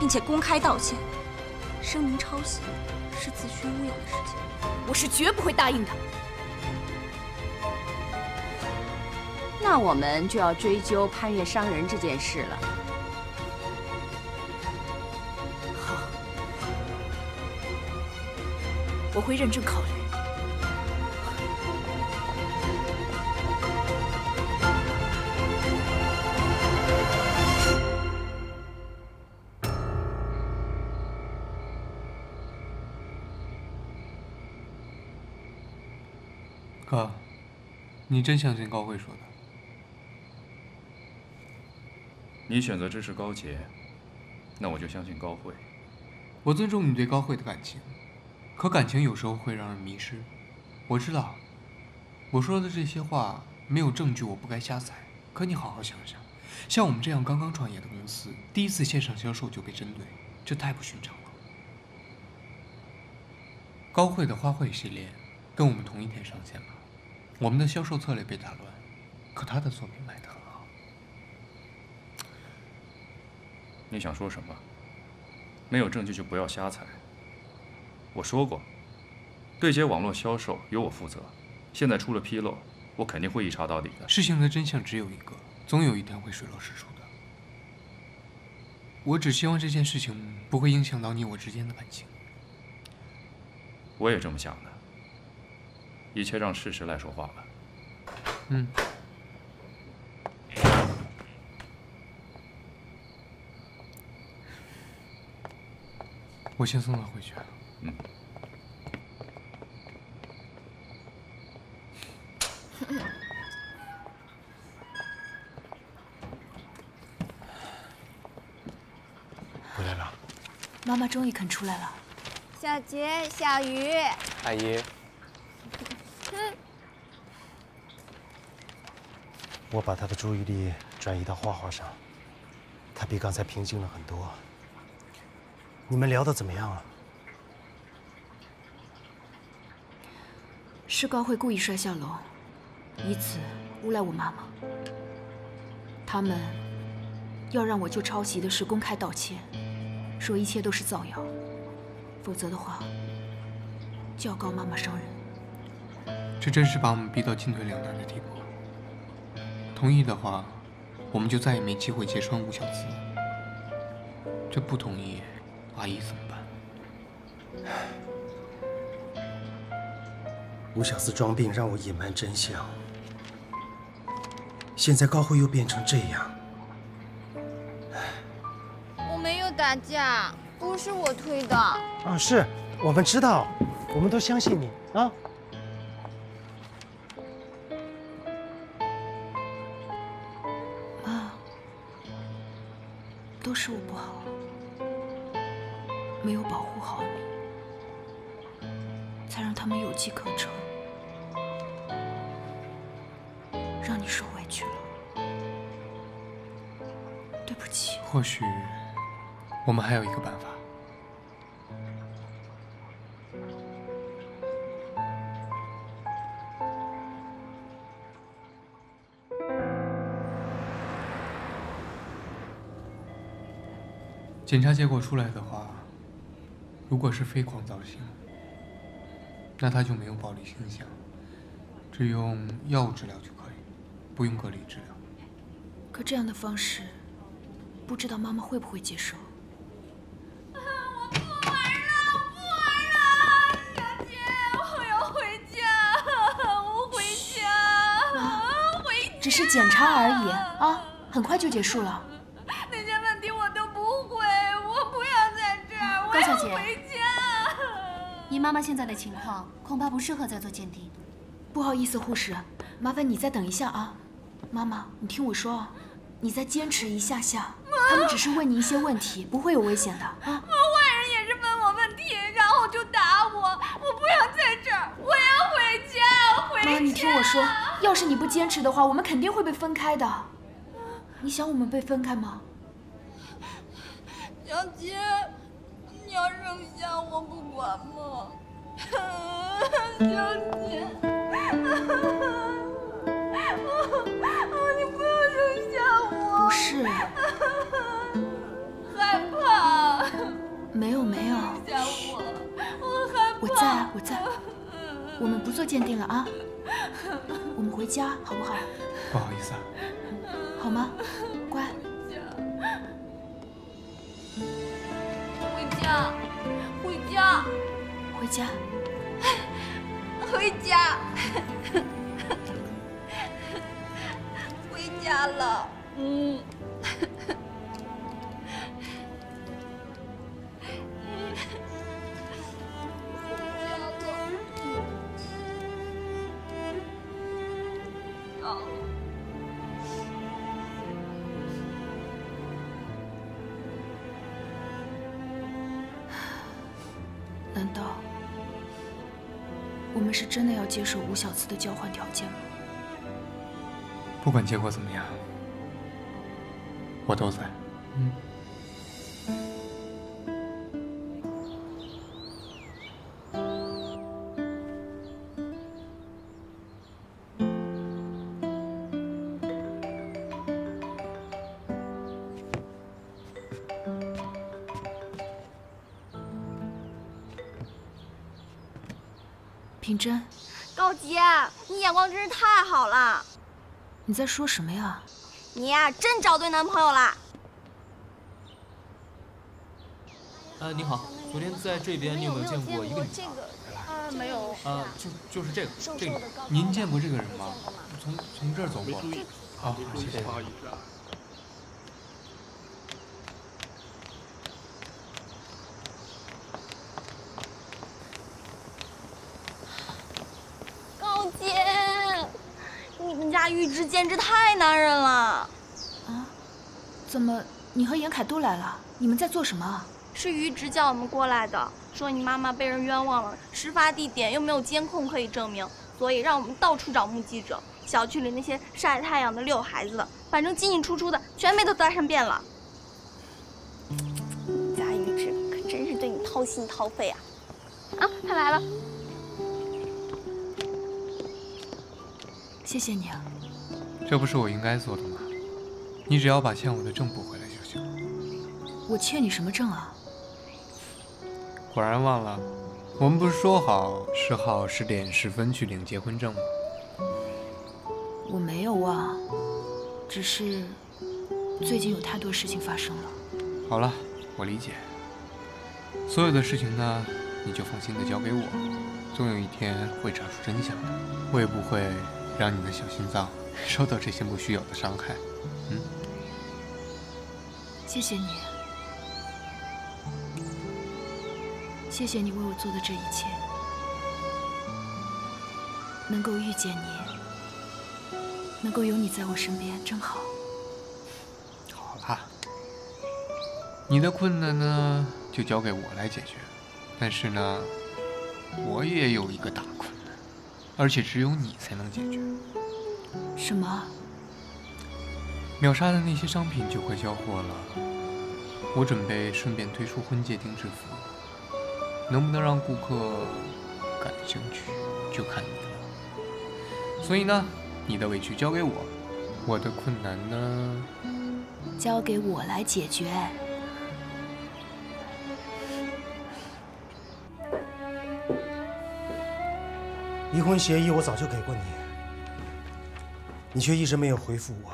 并且公开道歉。 声明抄袭是子虚乌有的事情，我是绝不会答应的。那我们就要追究潘越伤人这件事了。好，我会认真考虑。哥，你真相信高慧说的？你选择支持高洁，那我就相信高慧。我尊重你对高慧的感情，可感情有时候会让人迷失。我知道，我说的这些话没有证据，我不该瞎猜。可你好好想想，像我们这样刚刚创业的公司，第一次线上销售就被针对，这太不寻常了。高慧的花卉系列跟我们同一天上线了，我们的销售策略被打乱，可她的作品卖得很好。你想说什么？没有证据就不要瞎猜。我说过，对接网络销售由我负责，现在出了纰漏，我肯定会一查到底的。事情的真相只有一个，总有一天会水落石出的。我只希望这件事情不会影响到你我之间的感情。我也这么想的，一切让事实来说话吧。嗯。我先送他回去。嗯。回来了。妈妈终于肯出来了。小杰、小鱼，阿姨，我把他的注意力转移到画画上，他比刚才平静了很多。你们聊得怎么样了？是高慧故意摔下楼，以此诬赖我妈妈。他们要让我就抄袭的事公开道歉，说一切都是造谣。 否则的话，就要告妈妈伤人。这真是把我们逼到进退两难的地步。同意的话，我们就再也没机会揭穿吴小慈；这不同意，阿姨怎么办？吴小慈装病让我隐瞒真相，现在高慧又变成这样。我没有打架。 不是我推的啊！是我们知道，我们都相信你啊！妈，都是我不好，没有保护好你，才让他们有机可乘，让你受委屈了。对不起。或许我们还有一个办法。 检查结果出来的话，如果是非狂躁性，那他就没有暴力倾向，只用药物治疗就可以，不用隔离治疗。可这样的方式，不知道妈妈会不会接受？啊！我不玩了，不玩了！小姐，我要回家，我回家，妈，回家。只是检查而已啊，很快就结束了。 高小姐，你妈妈现在的情况恐怕不适合再做鉴定。不好意思，护士，麻烦你再等一下啊。妈妈，你听我说啊，你再坚持一下下，他们只是问你一些问题，不会有危险的啊。坏人也是问我问题，然后就打我，我不想在这儿，我要回家，回家。妈，你听我说，要是你不坚持的话，我们肯定会被分开的。你想我们被分开吗？小姐。 你要扔下我不管吗，小姐？你不要扔下我！不是，害怕。没有没有，扔下我害怕。我在，我们不做鉴定了啊，我们回家好不好？不好意思啊，好吗？乖。 回家了。嗯。回家了。好了。难道我们是真的要接受吴小慈的交换条件吗？不管结果怎么样，我都在。嗯。 品真，高洁，你眼光真是太好了。你在说什么呀？你呀，真找对男朋友了。你好，昨天在这边你有没有见过一个女孩？没有。就是这个，您见过这个人吗？从这儿走过。好，谢谢。 玉芝简直太男人了！啊，怎么你和严凯都来了？你们在做什么啊？是于直叫我们过来的，说你妈妈被人冤枉了，事发地点又没有监控可以证明，所以让我们到处找目击者。小区里那些晒太阳的、遛孩子的，反正进进出出的全被都搭上遍了。你家于直可真是对你掏心掏肺啊！啊，他来了。 谢谢你啊，这不是我应该做的吗？你只要把欠我的证补回来就行。我欠你什么证啊？果然忘了，我们不是说好10号10点10分去领结婚证吗？我没有忘，只是最近有太多事情发生了。好了，我理解。所有的事情呢，你就放心的交给我，总有一天会查出真相的。我也不会。 让你的小心脏受到这些莫须有的伤害，嗯。谢谢你，谢谢你为我做的这一切。能够遇见你，能够有你在我身边，真好。好啦，你的困难呢，就交给我来解决。但是呢，我也有一个大困难。 而且只有你才能解决。什么？秒杀的那些商品就快交货了，我准备顺便推出婚戒定制服务，能不能让顾客感兴趣，就看你了。所以呢，你的委屈交给我，我的困难呢，交给我来解决。 离婚协议我早就给过你，你却一直没有回复我，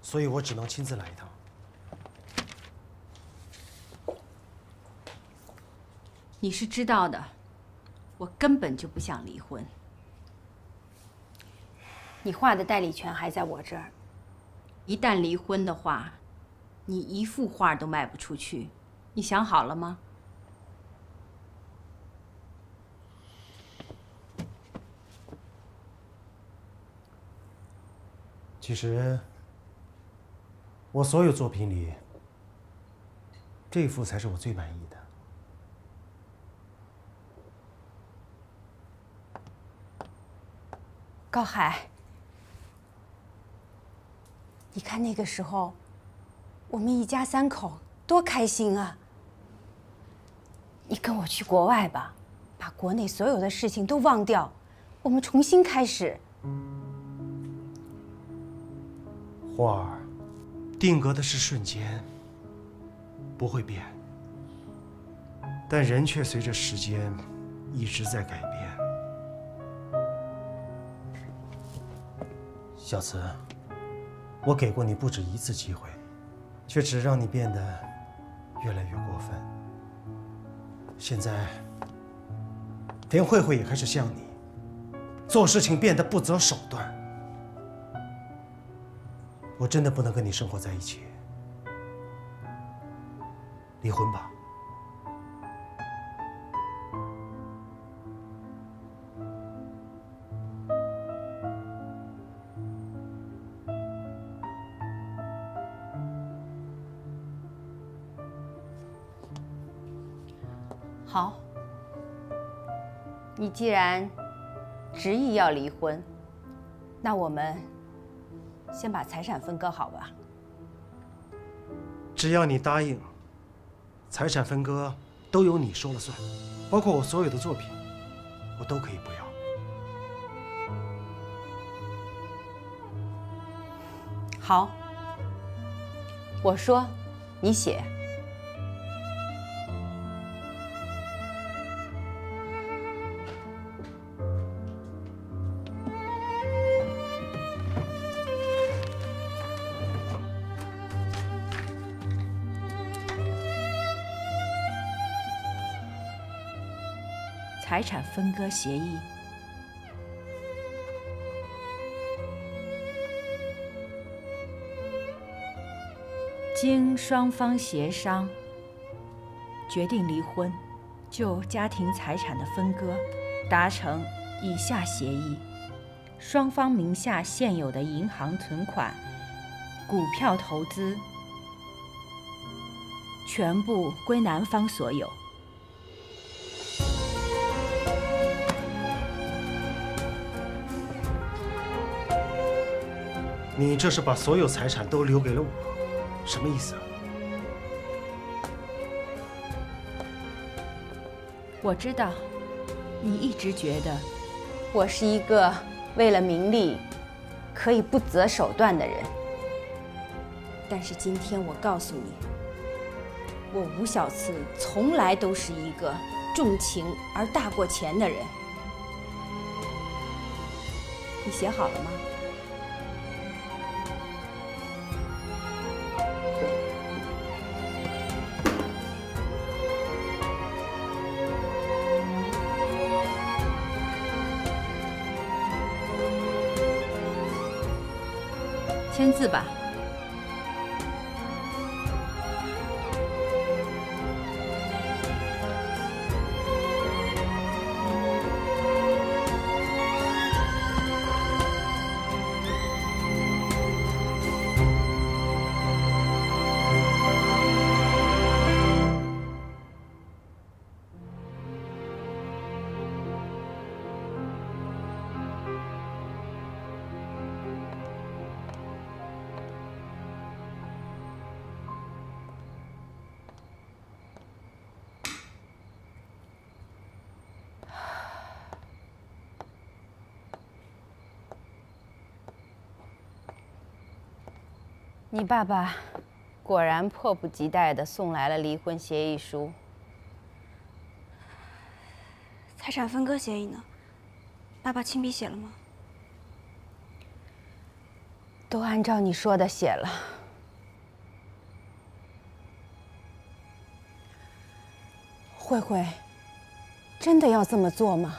所以我只能亲自来一趟。你是知道的，我根本就不想离婚。你话的代理权还在我这儿，一旦离婚的话，你一幅画都卖不出去，你想好了吗？ 其实，我所有作品里，这幅才是我最满意的。高海，你看那个时候，我们一家3口多开心啊！你跟我去国外吧，把国内所有的事情都忘掉，我们重新开始。 花儿，定格的是瞬间，不会变，但人却随着时间一直在改变。小慈，我给过你不止一次机会，却只让你变得越来越过分。现在，连慧慧也开始像你，做事情变得不择手段。 我真的不能跟你生活在一起，离婚吧。好，你既然执意要离婚，那我们先把财产分割好吧。只要你答应，财产分割都由你说了算，包括我所有的作品，我都可以不要。 好，我说，你写。财产分割协议。 经双方协商，决定离婚，就家庭财产的分割达成以下协议：双方名下现有的银行存款、股票投资全部归男方所有。你这是把所有财产都留给了我。 什么意思啊？我知道，你一直觉得我是一个为了名利可以不择手段的人，但是今天我告诉你，我吴小次从来都是一个重情而大过钱的人。你写好了吗？ 签字吧。你爸爸果然迫不及待地送来了离婚协议书。财产分割协议呢？爸爸亲笔写了吗？都按照你说的写了。慧慧，真的要这么做吗？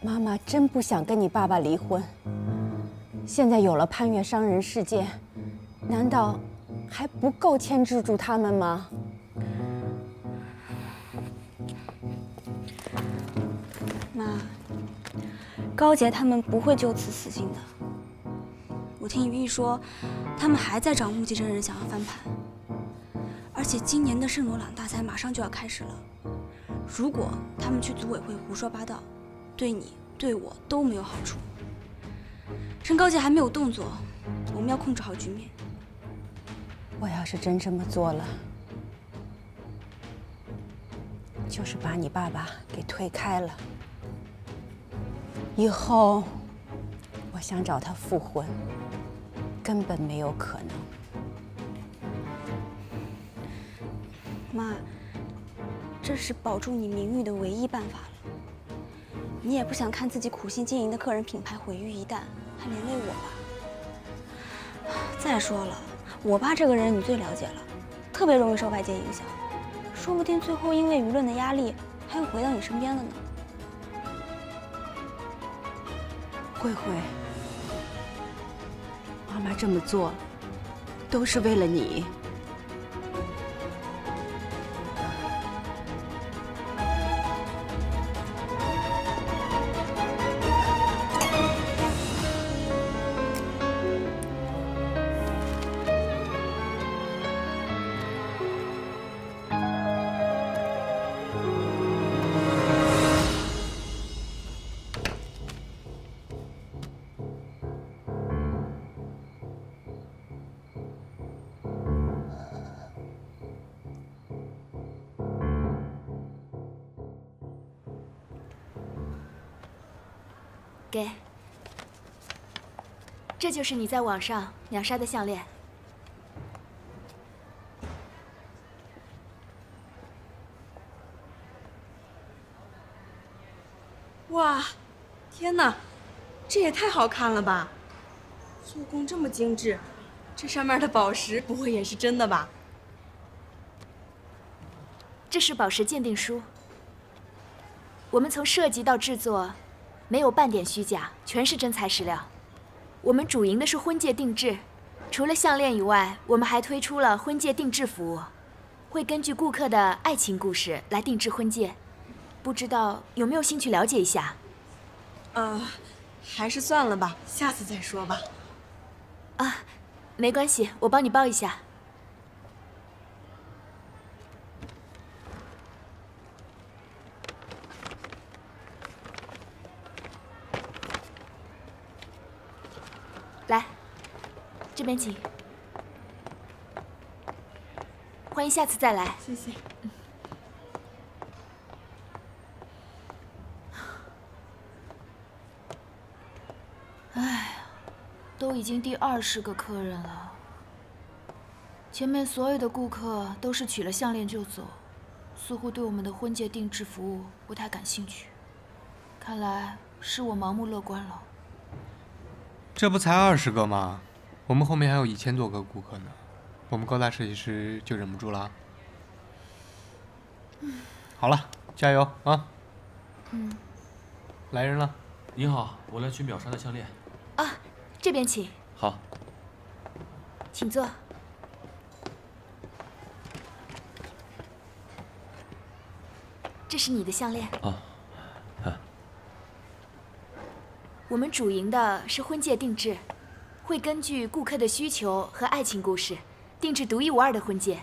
妈妈真不想跟你爸爸离婚。现在有了潘越伤人事件。 难道还不够牵制住他们吗？妈，高杰他们不会就此死心的。我听于毅说，他们还在找目击证人，想要翻盘。而且今年的圣罗朗大赛马上就要开始了，如果他们去组委会胡说八道，对你对我都没有好处。趁高杰还没有动作，我们要控制好局面。 我要是真这么做了，就是把你爸爸给推开了。以后我想找他复婚，根本没有可能。妈，这是保住你名誉的唯一办法了。你也不想看自己苦心经营的个人品牌毁于一旦，还连累我吧？再说了。 我爸这个人你最了解了，特别容易受外界影响，说不定最后因为舆论的压力，还会回到你身边了呢。慧慧，妈妈这么做，都是为了你。给，这就是你在网上秒杀的项链。哇，天哪，这也太好看了吧！做工这么精致，这上面的宝石不会也是真的吧？这是宝石鉴定书。 我们从设计到制作，没有半点虚假，全是真材实料。我们主营的是婚戒定制，除了项链以外，我们还推出了婚戒定制服务，会根据顾客的爱情故事来定制婚戒。不知道有没有兴趣了解一下？还是算了吧，下次再说吧。啊，没关系，我帮你报一下。 来，这边请。欢迎下次再来。谢谢。哎，都已经第20个客人了。前面所有的顾客都是取了项链就走，似乎对我们的婚戒定制服务不太感兴趣。看来是我盲目乐观了。 这不才20个吗？我们后面还有1000多个顾客呢。我们高大设计师就忍不住了。好了，加油啊！来人了。您好，我来取秒杀的项链。啊，这边请。好，请坐。这是你的项链。啊。 我们主营的是婚戒定制，会根据顾客的需求和爱情故事，定制独一无2的婚戒。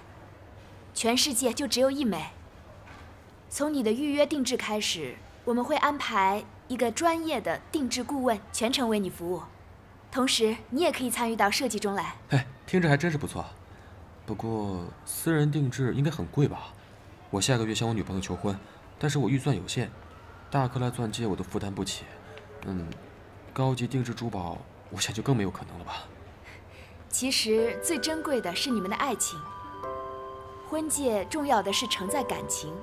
全世界就只有一枚。从你的预约定制开始，我们会安排一个专业的定制顾问全程为你服务，同时你也可以参与到设计中来。哎，听着还真是不错。不过私人定制应该很贵吧？我下个月向我女朋友求婚，但是我预算有限，大克拉钻戒我都负担不起。高级定制珠宝，我想就更没有可能了吧。其实最珍贵的是你们的爱情。婚戒重要的是承载感情，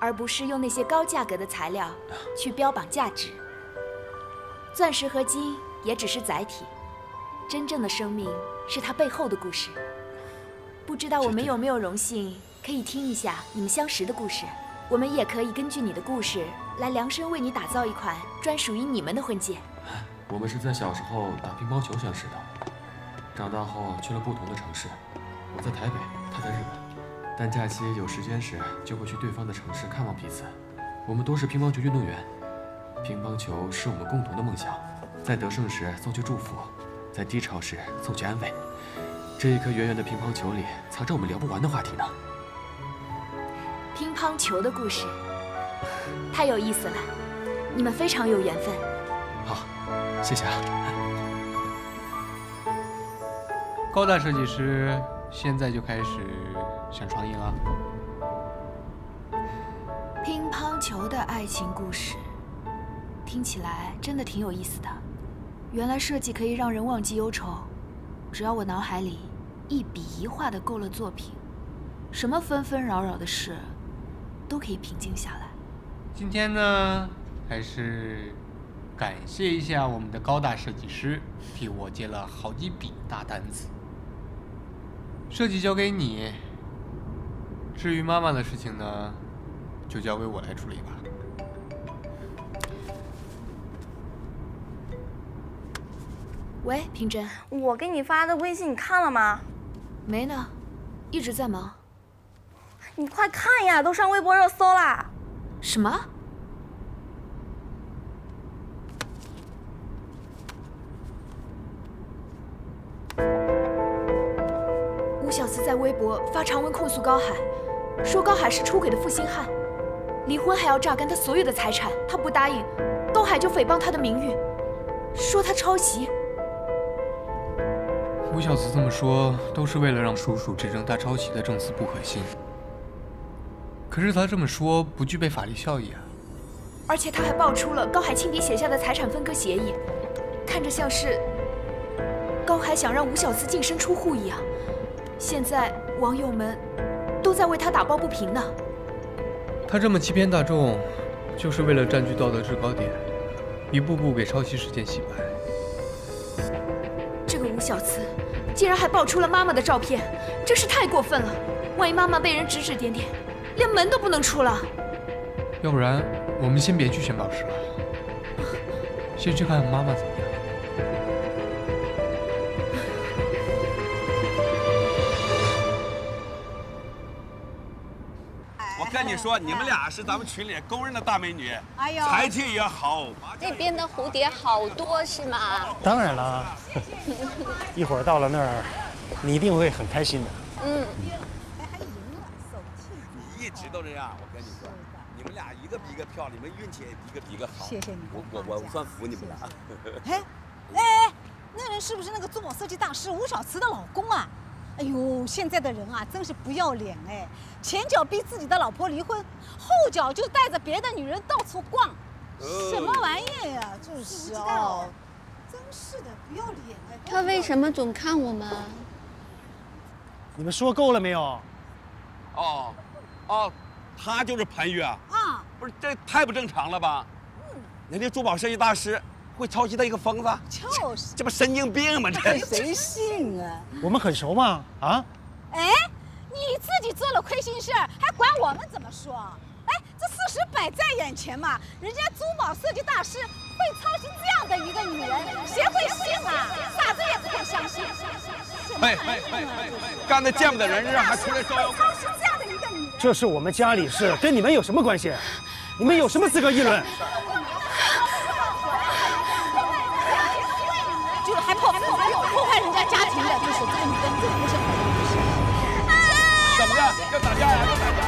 而不是用那些高价格的材料去标榜价值。钻石和金也只是载体，真正的生命是它背后的故事。不知道我们有没有荣幸可以听一下你们相识的故事？我们也可以根据你的故事来量身为你打造一款专属于你们的婚戒。 我们是在小时候打乒乓球相识的，长大后去了不同的城市，我在台北，他在日本。但假期有时间时，就会去对方的城市看望彼此。我们都是乒乓球运动员，乒乓球是我们共同的梦想。在得胜时送去祝福，在低潮时送去安慰。这一颗圆圆的乒乓球里，藏着我们聊不完的话题呢。乒乓球的故事太有意思了，你们非常有缘分。好。 谢谢啊，高大设计师现在就开始想创意了。乒乓球的爱情故事，听起来真的挺有意思的。原来设计可以让人忘记忧愁，只要我脑海里一笔一画的勾勒作品，什么纷纷扰扰的事都可以平静下来。今天呢，还是。 感谢一下我们的高大设计师，替我接了好几笔大单子。设计交给你，至于妈妈的事情呢，就交给我来处理吧。喂，平真，我给你发的微信你看了吗？没呢，一直在忙。你快看呀，都上微博热搜啦！什么？ 吴小慈在微博发长文控诉高海，说高海是出轨的负心汉，离婚还要榨干他所有的财产，他不答应，高海就诽谤他的名誉，说他抄袭。吴小慈这么说都是为了让叔叔指证他抄袭的证词不可信，可是他这么说不具备法律效益啊。而且他还爆出了高海轻敌写下的财产分割协议，看着像是高海想让吴小思净身出户一样。现在网友们都在为他打抱不平呢。他这么欺骗大众，就是为了占据道德制高点，一步步给抄袭事件洗白。这个吴小思竟然还爆出了妈妈的照片，真是太过分了！万一妈妈被人指指点点，连门都不能出了。要不然，我们先别去宣保室了，先去看妈妈怎么样。 跟你说，你们俩是咱们群里公认的大美女，哎呦，才气也好。那边的蝴蝶好多是吗？当然了，一会儿到了那儿，你一定会很开心的。嗯，你一直都这样，我跟你说，你们俩一个比一个漂亮，你们运气也一个比一个好。谢谢你，我算服你们了。哎，那人是不是那个珠宝设计大师吴小慈的老公啊？ 哎呦，现在的人啊，真是不要脸哎！前脚逼自己的老婆离婚，后脚就带着别的女人到处逛，什么玩意呀？就是哦，真是的，不要脸哎！他为什么总看我们？你们说够了没有？哦，他就是潘越啊！啊，不是，这太不正常了吧？嗯，人家珠宝设计大师。 会抄袭他一个疯子，就是，这不神经病吗？这谁信啊？我们很熟吗？啊？哎，你自己做了亏心事儿，还管我们怎么说？哎，这事实摆在眼前嘛，人家珠宝设计大师会抄袭这样的一个女人，谁会信啊？傻子也不会相信。哎，干那见不得人事还出来招摇。抄袭这样的一个女人，这是我们家里事，跟你们有什么关系？你们有什么资格议论？ 破坏人家家庭的，就是这个女人，这不是好东西。怎么的？要打架呀？要打架呀？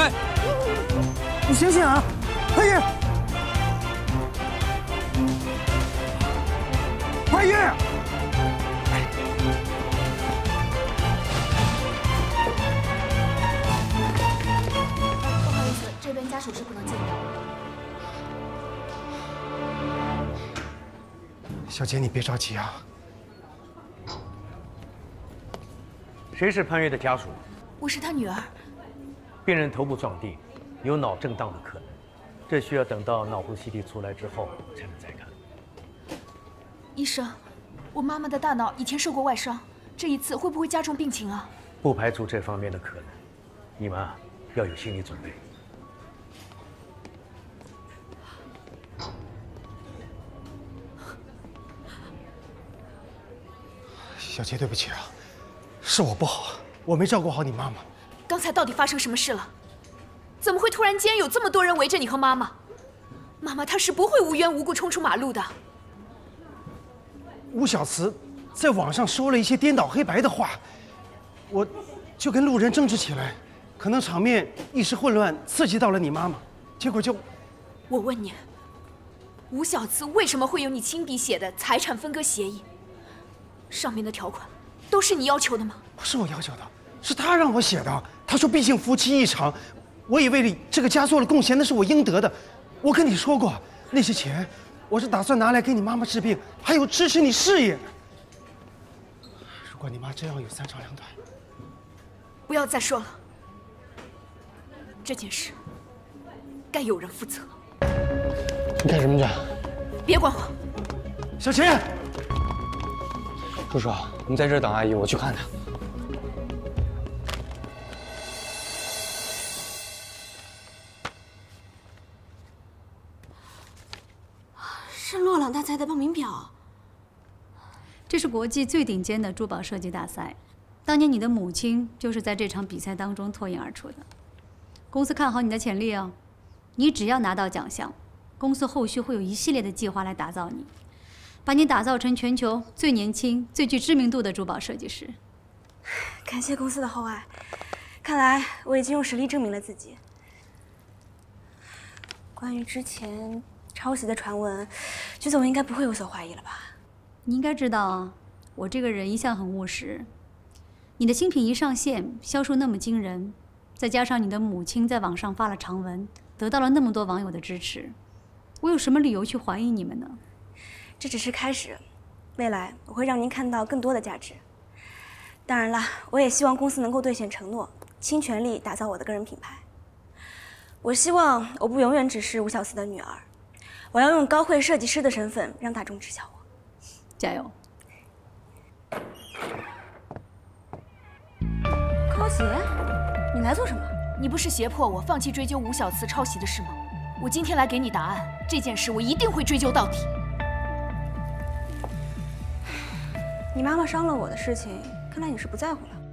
哎，你醒醒啊！潘越，潘越，不好意思，这边家属是不能见的。小姐，你别着急啊。谁是潘越的家属？我是他女儿。 病人头部撞地，有脑震荡的可能，这需要等到脑部 CT 出来之后才能再看。医生，我妈妈的大脑以前受过外伤，这一次会不会加重病情啊？不排除这方面的可能，你们啊要有心理准备。小杰，对不起啊，是我不好，我没照顾好你妈妈。 刚才到底发生什么事了？怎么会突然间有这么多人围着你和妈妈？妈妈她是不会无缘无故冲出马路的。吴小慈在网上说了一些颠倒黑白的话，我就跟路人争执起来，可能场面一时混乱，刺激到了你妈妈，结果就……我问你，吴小慈为什么会有你亲笔写的财产分割协议？上面的条款都是你要求的吗？不是我要求的。 是他让我写的。他说：“毕竟夫妻一场，我也为这个家做了贡献，那是我应得的。”我跟你说过，那些钱，我是打算拿来给你妈妈治病，还有支持你事业。如果你妈真要有三长两短，不要再说了。这件事该有人负责。你干什么去？别管我。小秦，叔叔，你在这儿等阿姨，我去看她。 大赛的报名表，这是国际最顶尖的珠宝设计大赛，当年你的母亲就是在这场比赛当中脱颖而出的。公司看好你的潜力啊，你只要拿到奖项，公司后续会有一系列的计划来打造你，把你打造成全球最年轻、最具知名度的珠宝设计师。感谢公司的厚爱，看来我已经用实力证明了自己。关于之前抄袭的传闻，鞠总应该不会有所怀疑了吧？你应该知道啊，我这个人一向很务实。 你的新品一上线，销售那么惊人，再加上你的母亲在网上发了长文，得到了那么多网友的支持，我有什么理由去怀疑你们呢？这只是开始，未来我会让您看到更多的价值。当然了，我也希望公司能够兑现承诺，倾全力打造我的个人品牌。我希望我不永远只是吴小四的女儿，我要用高贵设计师的身份让大众知晓我。加油！ 高洁，你来做什么？你不是胁迫我放弃追究吴小慈抄袭的事吗？我今天来给你答案，这件事我一定会追究到底。你妈妈伤了我的事情，看来你是不在乎了。